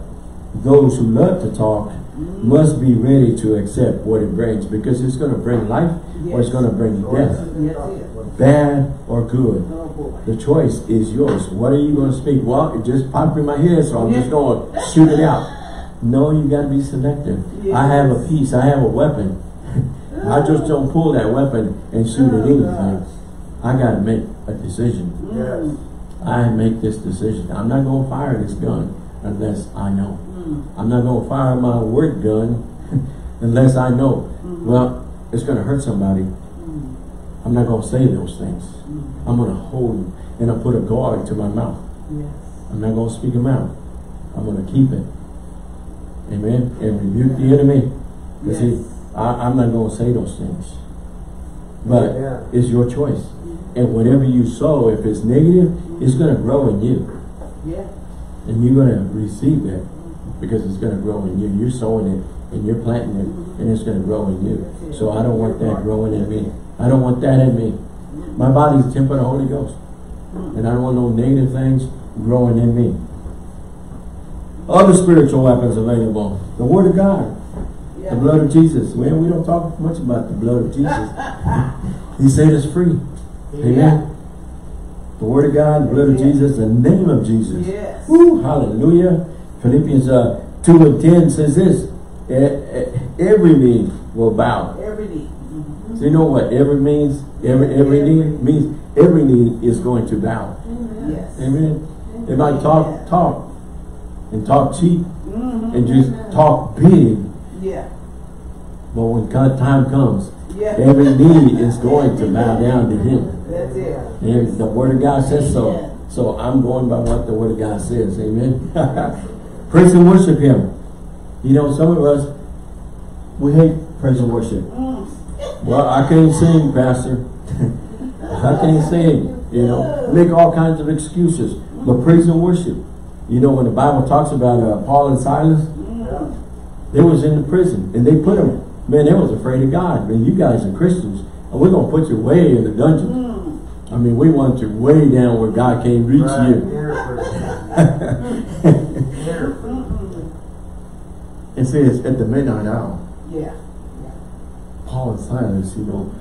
those who love to talk mm-hmm. must be ready to accept what it brings, because it's going to bring life yes. or it's going to bring death. Yes. Bad or good. Oh, the choice is yours. What are you going to speak? Well, it just popped in my head, so I'm yes. just going to shoot it out. No, you got to be selective. Yes. I have a piece. I have a weapon. I just don't pull that weapon and shoot oh, at anything. Gosh. I got to make a decision. Yes. I make this decision. I'm not going to fire this gun unless I know. I'm not going to fire my word gun unless I know, mm-hmm. well, it's going to hurt somebody. Mm-hmm. I'm not going to say those things. Mm-hmm. I'm going to hold them, and I'll put a guard to my mouth. Yes. I'm not going to speak them out. I'm going to keep it. Amen? And rebuke yeah. the enemy. Yes. See, I, I'm not going to say those things. But yeah. it's your choice. Yeah. And whatever you sow, if it's negative, mm-hmm. it's going to grow in you. Yeah. And you're going to receive that. Because it's going to grow in you. You're sowing it and you're planting it, and it's going to grow in you. So I don't want that growing in me. I don't want that in me. My body is temple of the Holy Ghost. And I don't want no negative things growing in me. Other spiritual weapons available. The Word of God. The blood of Jesus. Well, we don't talk much about the blood of Jesus. He said it's free. Amen. The Word of God, the blood of Jesus, the name of Jesus. Woo, hallelujah. Philippians uh, two and ten says this, e e every knee will bow. Every knee. Mm-hmm. So you know what every means? Every, every every knee means every knee is going to bow. Mm-hmm. Yes. Amen. Mm-hmm. If I talk, talk, and talk cheap, mm-hmm. and just mm-hmm. talk big. Yeah. But when time comes, yeah. every knee is going to bow down to Him. That's it. And the Word of God says so. Yeah. So I'm going by what the Word of God says. Amen. Praise and worship Him. You know, some of us, We hate praise and worship. Well, I can't sing, Pastor. I can't sing, you know. Make all kinds of excuses. But praise and worship. You know, when the Bible talks about uh, Paul and Silas, they was in the prison and they put them. Man, they was afraid of God. Man, you guys are Christians, and we're going to put you way in the dungeon. I mean, we want you way down where God can't reach right. you. It says at the midnight hour. Yeah. Paul and Silas, you know,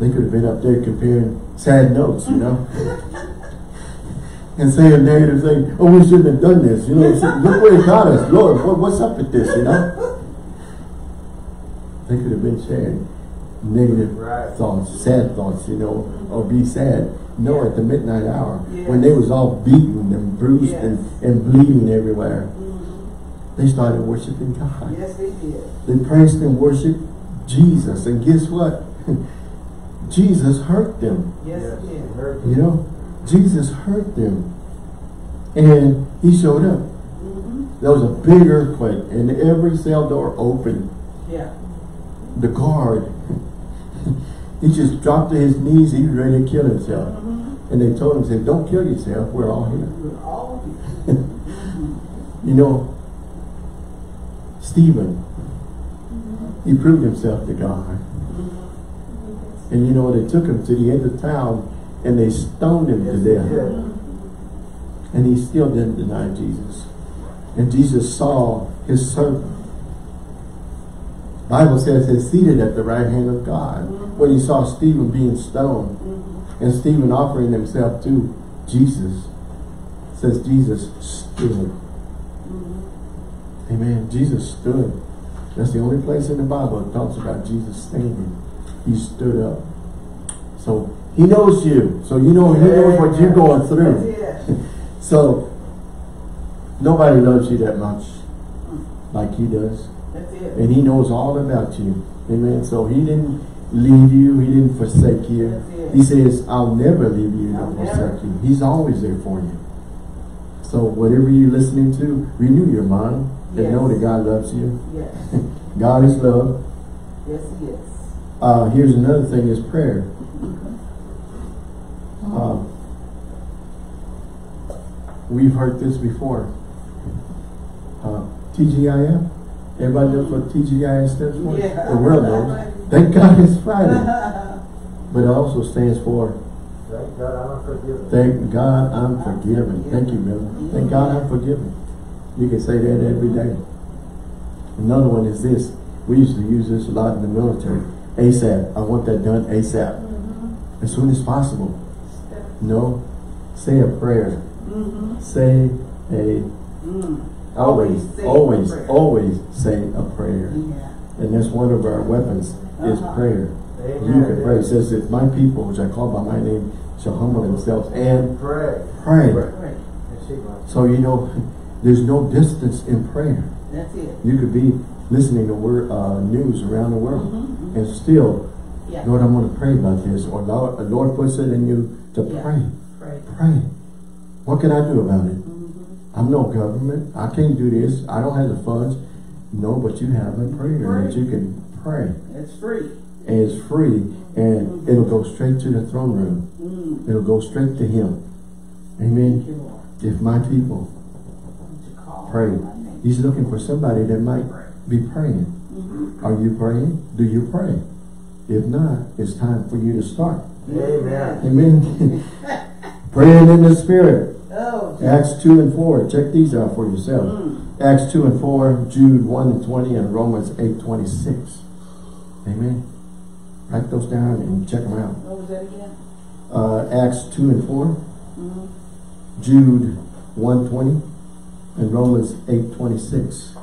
they could have been up there comparing sad notes, you know, and saying negative things. Oh, we shouldn't have done this, you know. Look where he got us, Lord. What, what's up with this, you know? They could have been sharing negative right. thoughts, sad thoughts, you know, or be sad. No, at the midnight hour, yes. when they was all beaten and bruised yes. and, and bleeding everywhere, mm-hmm. they started worshiping God. Yes, they did. They praised and worshiped Jesus, and guess what? Jesus hurt them. Yes, yes. He hurt them. You know, Jesus hurt them, and he showed up. Mm-hmm. There was a big earthquake, and every cell door opened. Yeah. The guard, he just dropped to his knees. He was ready to kill himself. Mm-hmm. And they told him, said, don't kill yourself. We're all here. We're all here. You know, Stephen, mm-hmm. he proved himself to God. Mm-hmm. And you know, they took him to the end of town and they stoned him yes, to death. Mm-hmm. And he still didn't deny Jesus. And Jesus saw his servant. Bible says he's seated at the right hand of God. Mm-hmm. When he saw Stephen being stoned, mm-hmm. and Stephen offering himself to Jesus, says Jesus stood. Mm-hmm. Amen. Jesus stood. That's the only place in the Bible that talks about Jesus standing. He stood up. So he knows you. So you know, yeah. he knows what you're going through. Yeah. So nobody loves you that much like he does. That's it. And he knows all about you. Amen. So he didn't leave you. He didn't forsake you. He says, I'll never leave you nor forsake you. He's always there for you. So whatever you're listening to, renew your mind yes. and know that God loves you. Yes. God is love. Yes, he is. Uh, here's another thing is prayer. Uh, we've heard this before. Uh, T G I M. Everybody knows what T G I M stands for? Yeah. The world knows. Thank God it's Friday. But it also stands for Thank God I'm forgiven. Thank God I'm forgiven. Thank you, Miller. Thank God I'm forgiven. You can say that every day. Another one is this. We used to use this a lot in the military. ASAP. I want that done ASAP. Mm-hmm. As soon as possible. No. Say a prayer. Mm-hmm. Say a mm. Always, always, say always, always say a prayer. Yeah. And that's one of our weapons is uh-huh. prayer. Amen. You can pray. It says, if my people, which I call by my name, shall humble themselves and pray. Pray. pray. pray. So, you know, there's no distance in prayer. That's it. You could be listening to word, uh, news around the world mm-hmm. and still, yeah. Lord, I want to pray about this. Or Lord, the Lord puts it in you to yeah. pray. pray. Pray. What can I do about it? I'm no government. I can't do this. I don't have the funds. No, but you have a prayer that you can pray. It's free. And it's free. And mm-hmm. it'll go straight to the throne room. Mm-hmm. It'll go straight to him. Amen. You, if my people pray. My He's looking for somebody that might be praying. Mm-hmm. Are you praying? Do you pray? If not, it's time for you to start. Amen. Amen. Praying in the Spirit. Oh, Acts two and four. Check these out for yourself. Mm. Acts two and four, Jude one and twenty, and Romans eight twenty-six. Amen. Write those down and check them out. What was that again? Uh, Acts two and four, mm-hmm. Jude one twenty, and Romans eight twenty-six.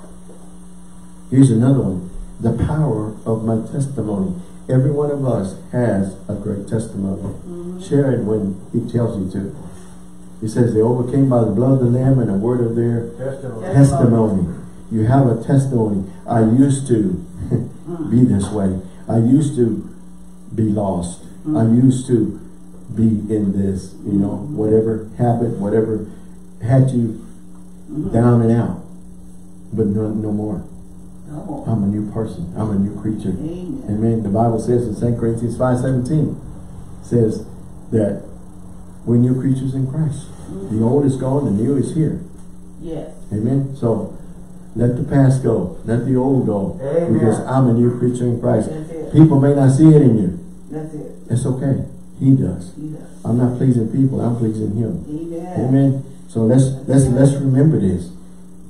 Here's another one. The power of my testimony. Every one of us has a great testimony. Mm-hmm. Share it when he tells you to. He says they overcame by the blood of the Lamb and the word of their testimony. testimony. You have a testimony. I used to be this way. I used to be lost. Mm-hmm. I used to be in this, you know, whatever habit, whatever had you mm-hmm. down and out, but no, no more. No. I'm a new person. I'm a new creature. Amen. Amen. The Bible says in Second Corinthians five seventeen, says that we're new creatures in Christ. Mm-hmm. The old is gone, the new is here. Yes. Amen. So let the past go. Let the old go. Amen. Because I'm a new creature in Christ. People may not see it in you. That's it. It's okay. He does. He does. I'm not pleasing people. I'm pleasing Him. Amen. Amen. So let's let's let's remember this.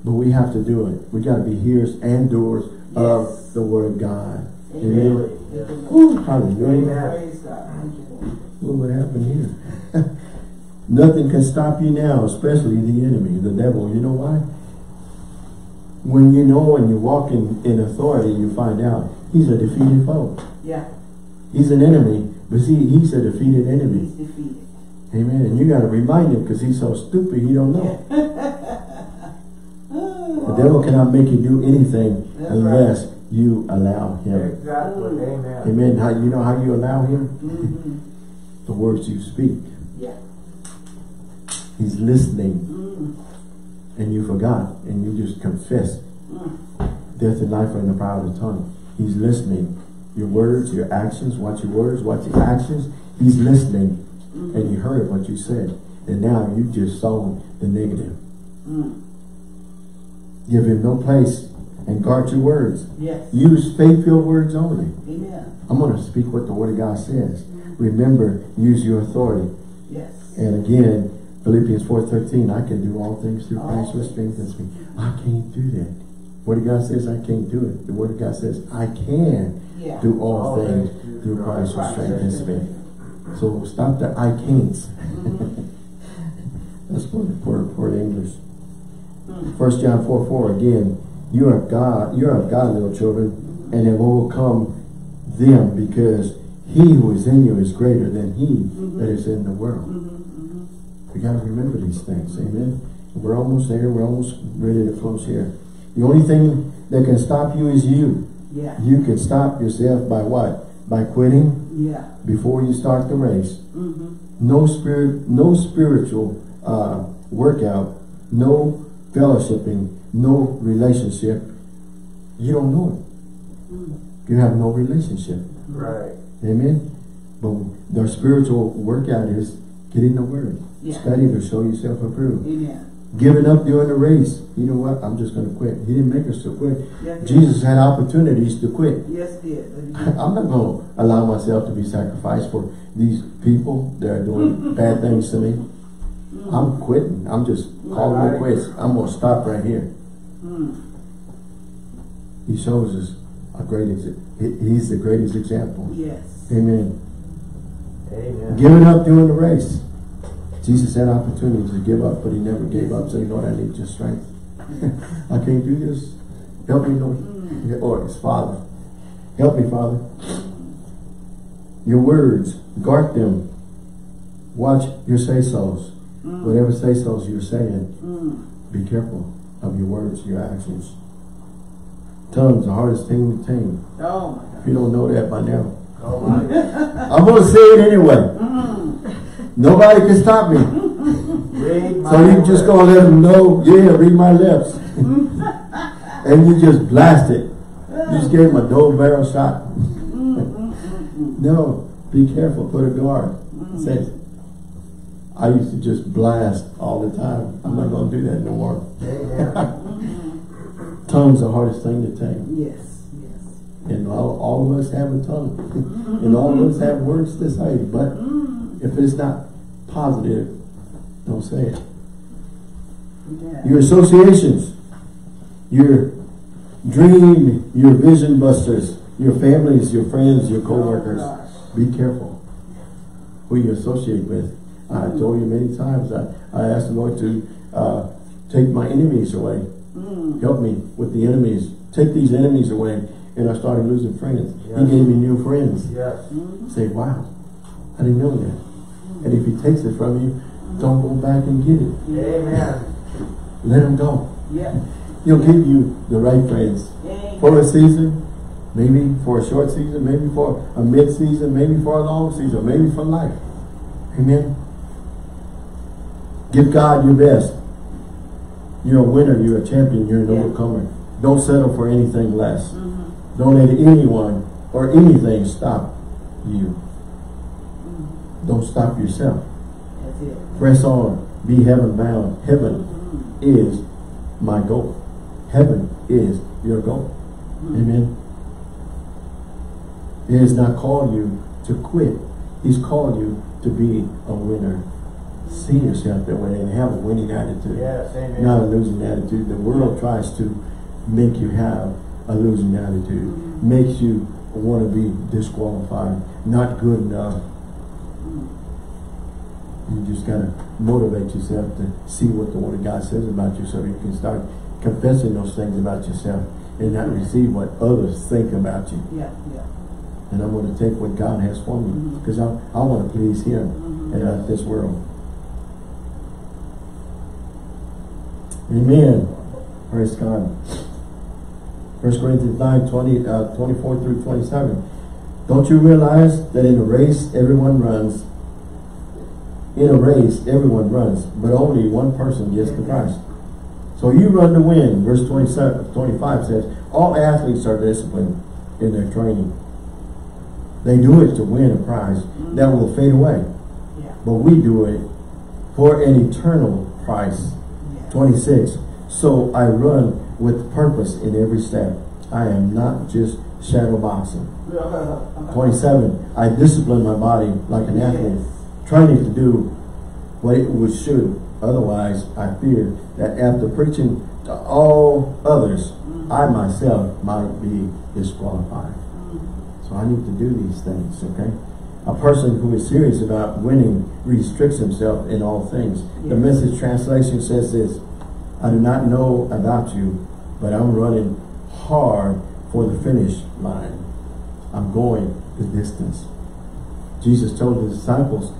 But we have to do it. We got to be hearers and doers yes. of the word God. Amen. Amen. Ooh, hallelujah. Look what happened here. Nothing can stop you now, especially the enemy, the devil. You know why? When you know and you walk in, in authority, you find out he's a defeated foe. Yeah. He's an enemy, but see, he's a defeated enemy. He's defeated. Amen. And you got to remind him because he's so stupid, he don't know. The devil cannot make you do anything That's unless right. you allow him. Exactly. Amen. Amen. How, you know how you allow him? Mm-hmm. The words you speak. Yeah. He's listening. Mm. And you forgot. And you just confessed. Mm. Death and life are in the power of the tongue. He's listening. Your words, your actions. Watch your words. Watch your actions. He's listening. Mm. And he heard what you said. And now you just saw the negative. Mm. Give him no place and guard your words. Yes. Use faith-filled words only. Amen. I'm going to speak what the Word of God says. Mm-hmm. Remember, use your authority. Yes. And again, Philippians four thirteen, I can do all things through Christ who strengthens me. I can't do that. Word of God says I can't do it. The Word of God says I can yeah. do all, all things through, through Christ who strengthens me. So stop the I can'ts. Mm-hmm. That's what poor, poor English. First John four four again, you are God, you are of God, little children, and have overcome them, because he who is in you is greater than he mm-hmm. that is in the world. Mm-hmm. We got to remember these things, amen. We're almost there. We're almost ready to close here. The only thing that can stop you is you. Yeah. You can stop yourself by what? By quitting. Yeah. Before you start the race. Mm-hmm. No spirit, no spiritual uh, workout. No. Fellowshipping, no relationship, you don't know it. Mm. You have no relationship. Right. Amen. But the spiritual workout is getting the word. Yeah. Study to show yourself approved. Amen. Giving up during the race. You know what? I'm just going to quit. He didn't make us to quit. Yes, Jesus had opportunities to quit. Yes, he did. I'm not going to allow myself to be sacrificed for these people that are doing bad things to me. I'm quitting. I'm just calling it quits. I'm going to stop right here. Mm. He shows us a great example. He's the greatest example. Yes. Amen. Amen. Giving up during the race. Jesus had opportunities to give up, but he never gave up. So, you know what? I need your strength. I can't do this. Help me, Lord. Mm. Or his Father. Help me, Father. Your words, guard them. Watch your say-sos. Mm. Whatever say-sos you're saying, mm. be careful of your words, your actions. Tongue's the hardest thing to tame. Oh my God. If you don't know that by now. Oh my God. I'm going to say it anyway. Mm. Nobody can stop me. Read my so you just going to let them know, yeah, read my lips. And you just blast it. You just gave them a double barrel shot. No, be careful. Put a guard. Mm. Say, I used to just blast all the time. I'm not going to do that no more. Tongue's the hardest thing to tame. Yes, yes. And all, all of us have a tongue. And all of us have words to say. But if it's not positive, don't say it. Yeah. Your associations, your dream, your vision busters, your families, your friends, your co-workers. Oh, be careful who you associate with. I told you many times, I, I asked the Lord to uh, take my enemies away. Mm. Help me with the enemies. Take these enemies away. And I started losing friends. Yes. He gave me new friends. Yes. Mm. Say, wow, I didn't know that. Mm. And if he takes it from you, mm. don't go back and get it. Amen. Let him go. Yeah. He'll give you the right friends. Amen. For a season, maybe for a short season, maybe for a mid-season, maybe for a long season, maybe for life. Amen. Give God your best. You're a winner. You're a champion. You're an yeah. overcomer. Don't settle for anything less. Mm-hmm. Don't let anyone or anything stop you. Mm-hmm. Don't stop yourself. That's it. Press on. Be heaven bound. Heaven mm-hmm. is my goal. Heaven is your goal. Mm-hmm. Amen. He has not called you to quit. He's called you to be a winner. See yourself that way and have a winning attitude. Yes, amen. Not a losing attitude. The world tries to make you have a losing attitude. Mm-hmm. Makes you want to be disqualified. Not good enough. You just got to motivate yourself to see what the Word of God says about you, so you can start confessing those things about yourself and not receive what others think about you. Yeah, yeah. And I'm going to take what God has for me, because mm-hmm. I, I want to please Him mm-hmm. and not this world. Amen. Praise God. First Corinthians nine, twenty, uh, twenty-four through twenty-seven. Don't you realize that in a race everyone runs? In a race everyone runs, but only one person gets the prize. So you run to win. Verse twenty-seven, twenty-five says, all athletes are disciplined in their training. They do it to win a prize mm-hmm. that will fade away. Yeah. But we do it for an eternal prize. Yeah. twenty-six. So I run with purpose in every step. I am not just shadow boxing. twenty-seven. I discipline my body like an yes. athlete, trying to do what it should. Otherwise, I fear that after preaching to all others, mm-hmm. I myself might be disqualified. So I need to do these things, okay? A person who is serious about winning restricts himself in all things. Yes. The Message translation says this: I do not know about you, but I'm running hard for the finish line. I'm going the distance. Jesus told his disciples,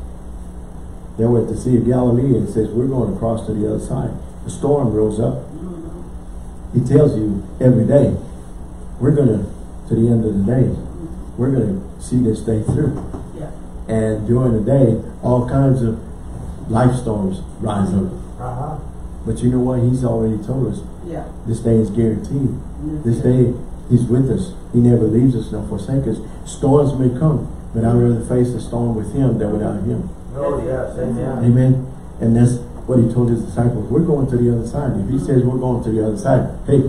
they were at the Sea of Galilee, and says, we're going across to the other side. The storm rose up. He tells you every day, we're going to, to the end of the day, we're going to see this day through. Yeah. And during the day, all kinds of life storms rise up. Uh-huh. But you know what? He's already told us. Yeah. This day is guaranteed. Mm-hmm. This day, He's with us. He never leaves us nor forsakes us. Storms may come, but I'd rather face the storm with Him than without Him. Oh, yes. Amen. Amen. And that's what He told His disciples. We're going to the other side. If He says we're going to the other side, hey,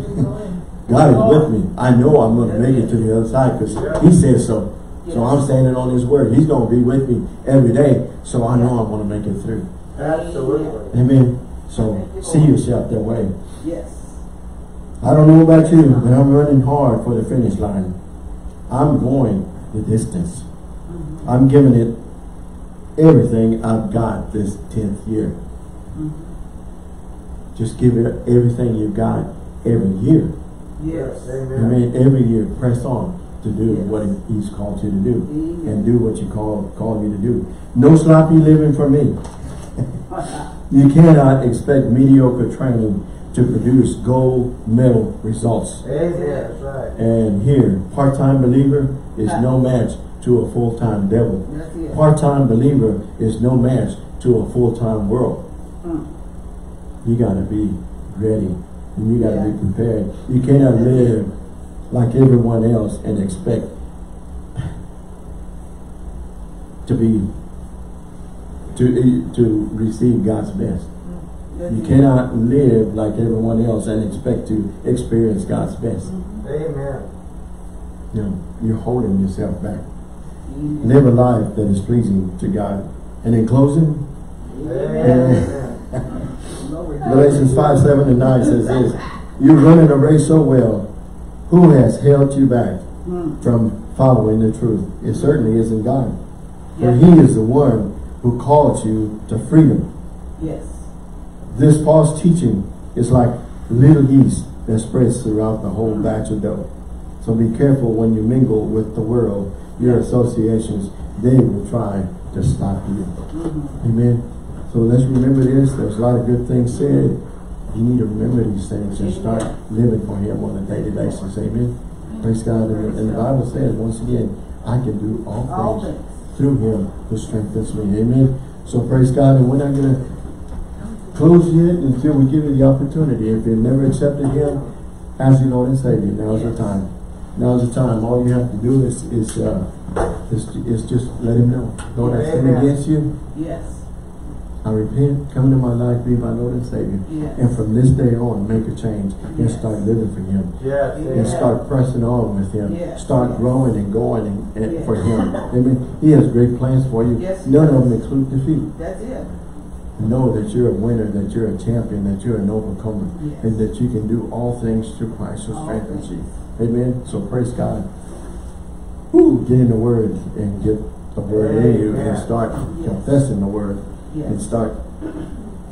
God is with me. I know I'm going to make it to the other side because He says so. So I'm standing on His word. He's going to be with me every day, so I know I'm going to make it through. Absolutely. Amen. So see yourself that way. Yes. I don't know about you, but I'm running hard for the finish line. I'm going the distance. I'm giving it everything I've got this tenth year. Just give it everything you've got every year. Yes. Amen. I mean, every year, press on to do yes. what He's called you to do, amen. And do what you call call you to do. No sloppy living for me. You cannot expect mediocre training to produce gold medal results. Amen. Right. And here, part-time believer is no match to a full-time devil. Part-time believer is no match to a full-time world. Mm. You gotta be ready. And you got to yeah. be prepared. You cannot live like everyone else and expect to be to to receive God's best. You cannot live like everyone else and expect to experience God's best. Amen. You know, you're holding yourself back. Amen. Live a life that is pleasing to God. And in closing, amen. Galatians five, seven and nine says this: you're running a race so well, who has held you back mm. from following the truth? It certainly isn't God. For yes. He is the one who called you to freedom. Yes. This false teaching is like little yeast that spreads throughout the whole mm. batch of dough. So be careful when you mingle with the world, your associations, they will try to stop you. Mm-hmm. Amen. So let's remember this. There's a lot of good things said. You need to remember these things and start living for Him on a daily basis. Amen. Praise God. And, and the Bible says, once again, I can do all things, all things through Him who strengthens me. Amen. So praise God. And we're not going to close yet until we give you the opportunity. If you've never accepted Him as your Lord and Savior, now's your time. Now's your time. All you have to do is is uh, is, is just let Him know. Lord, I sin against you. Yes. I repent. Come into my life. Be my Lord and Savior. Yes. And from this day on, make a change and yes. start living for Him. Yes. And yes. start pressing on with Him. Yes. Start yes. growing and going and, and yes. for Him. Amen. He has great plans for you. Yes, None does. of them include defeat. That's it. Know that you're a winner, that you're a champion, that you're an overcomer, yes. and that you can do all things through Christ who strengthens you. Amen. So praise God. Ooh, get in the Word and get the Word Amen. in you, and start yes. confessing the Word yes. and start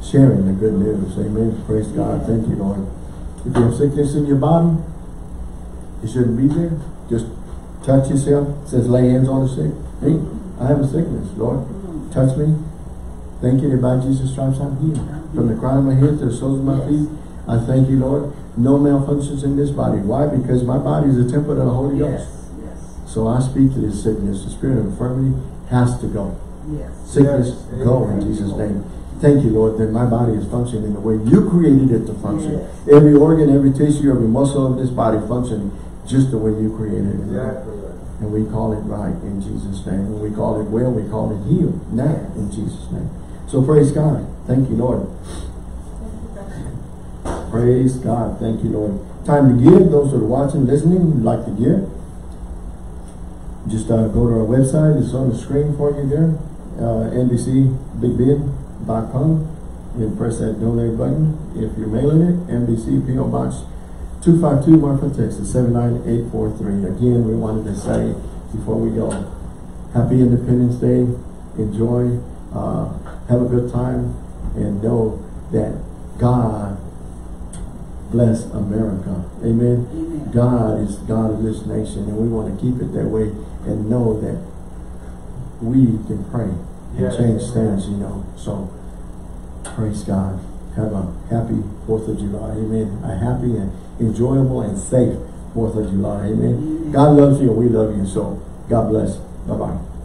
sharing the good news. Amen. Praise God. Yes. Thank you, Lord. If you have sickness in your body, it shouldn't be there. Just touch yourself. It says, lay hands on the sick. Hey, I have a sickness, Lord. Touch me. Thank you that by Jesus' stripes I'm healed. From the crown of my head to the soles of my yes. feet, I thank you, Lord. No malfunctions in this body. Why? Because my body is a temple of the Holy yes. Ghost. Yes. So I speak to this sickness. The spirit of infirmity has to go. Yes. Sickness, yes. go in Jesus' name. Thank you, Lord, that my body is functioning the way you created it to function. Yes. Every organ, every tissue, every muscle of this body functioning just the way you created it. Exactly. And we call it right in Jesus' name. And we call it well. We call it healed now in Jesus' name. So praise God. Thank you, Lord. Praise God. Thank you, Lord. Time to give. Those who are watching, listening, would like to give. Just uh, go to our website. It's on the screen for you there. Uh, N B C Big Bend dot com. And press that donate button. If you're mailing it, N B C P O Box two five two, Marfa, Texas seven nine eight four three. Again, we wanted to say before we go, Happy Independence Day. Enjoy. Uh, Have a good time and know that God bless America. Amen. Amen. God is God of this nation, and we want to keep it that way and know that we can pray and yes. change things, you know. So praise God. Have a happy fourth of July. Amen. A happy and enjoyable and safe fourth of July. Amen. Amen. God loves you and we love you. So God bless. Bye-bye.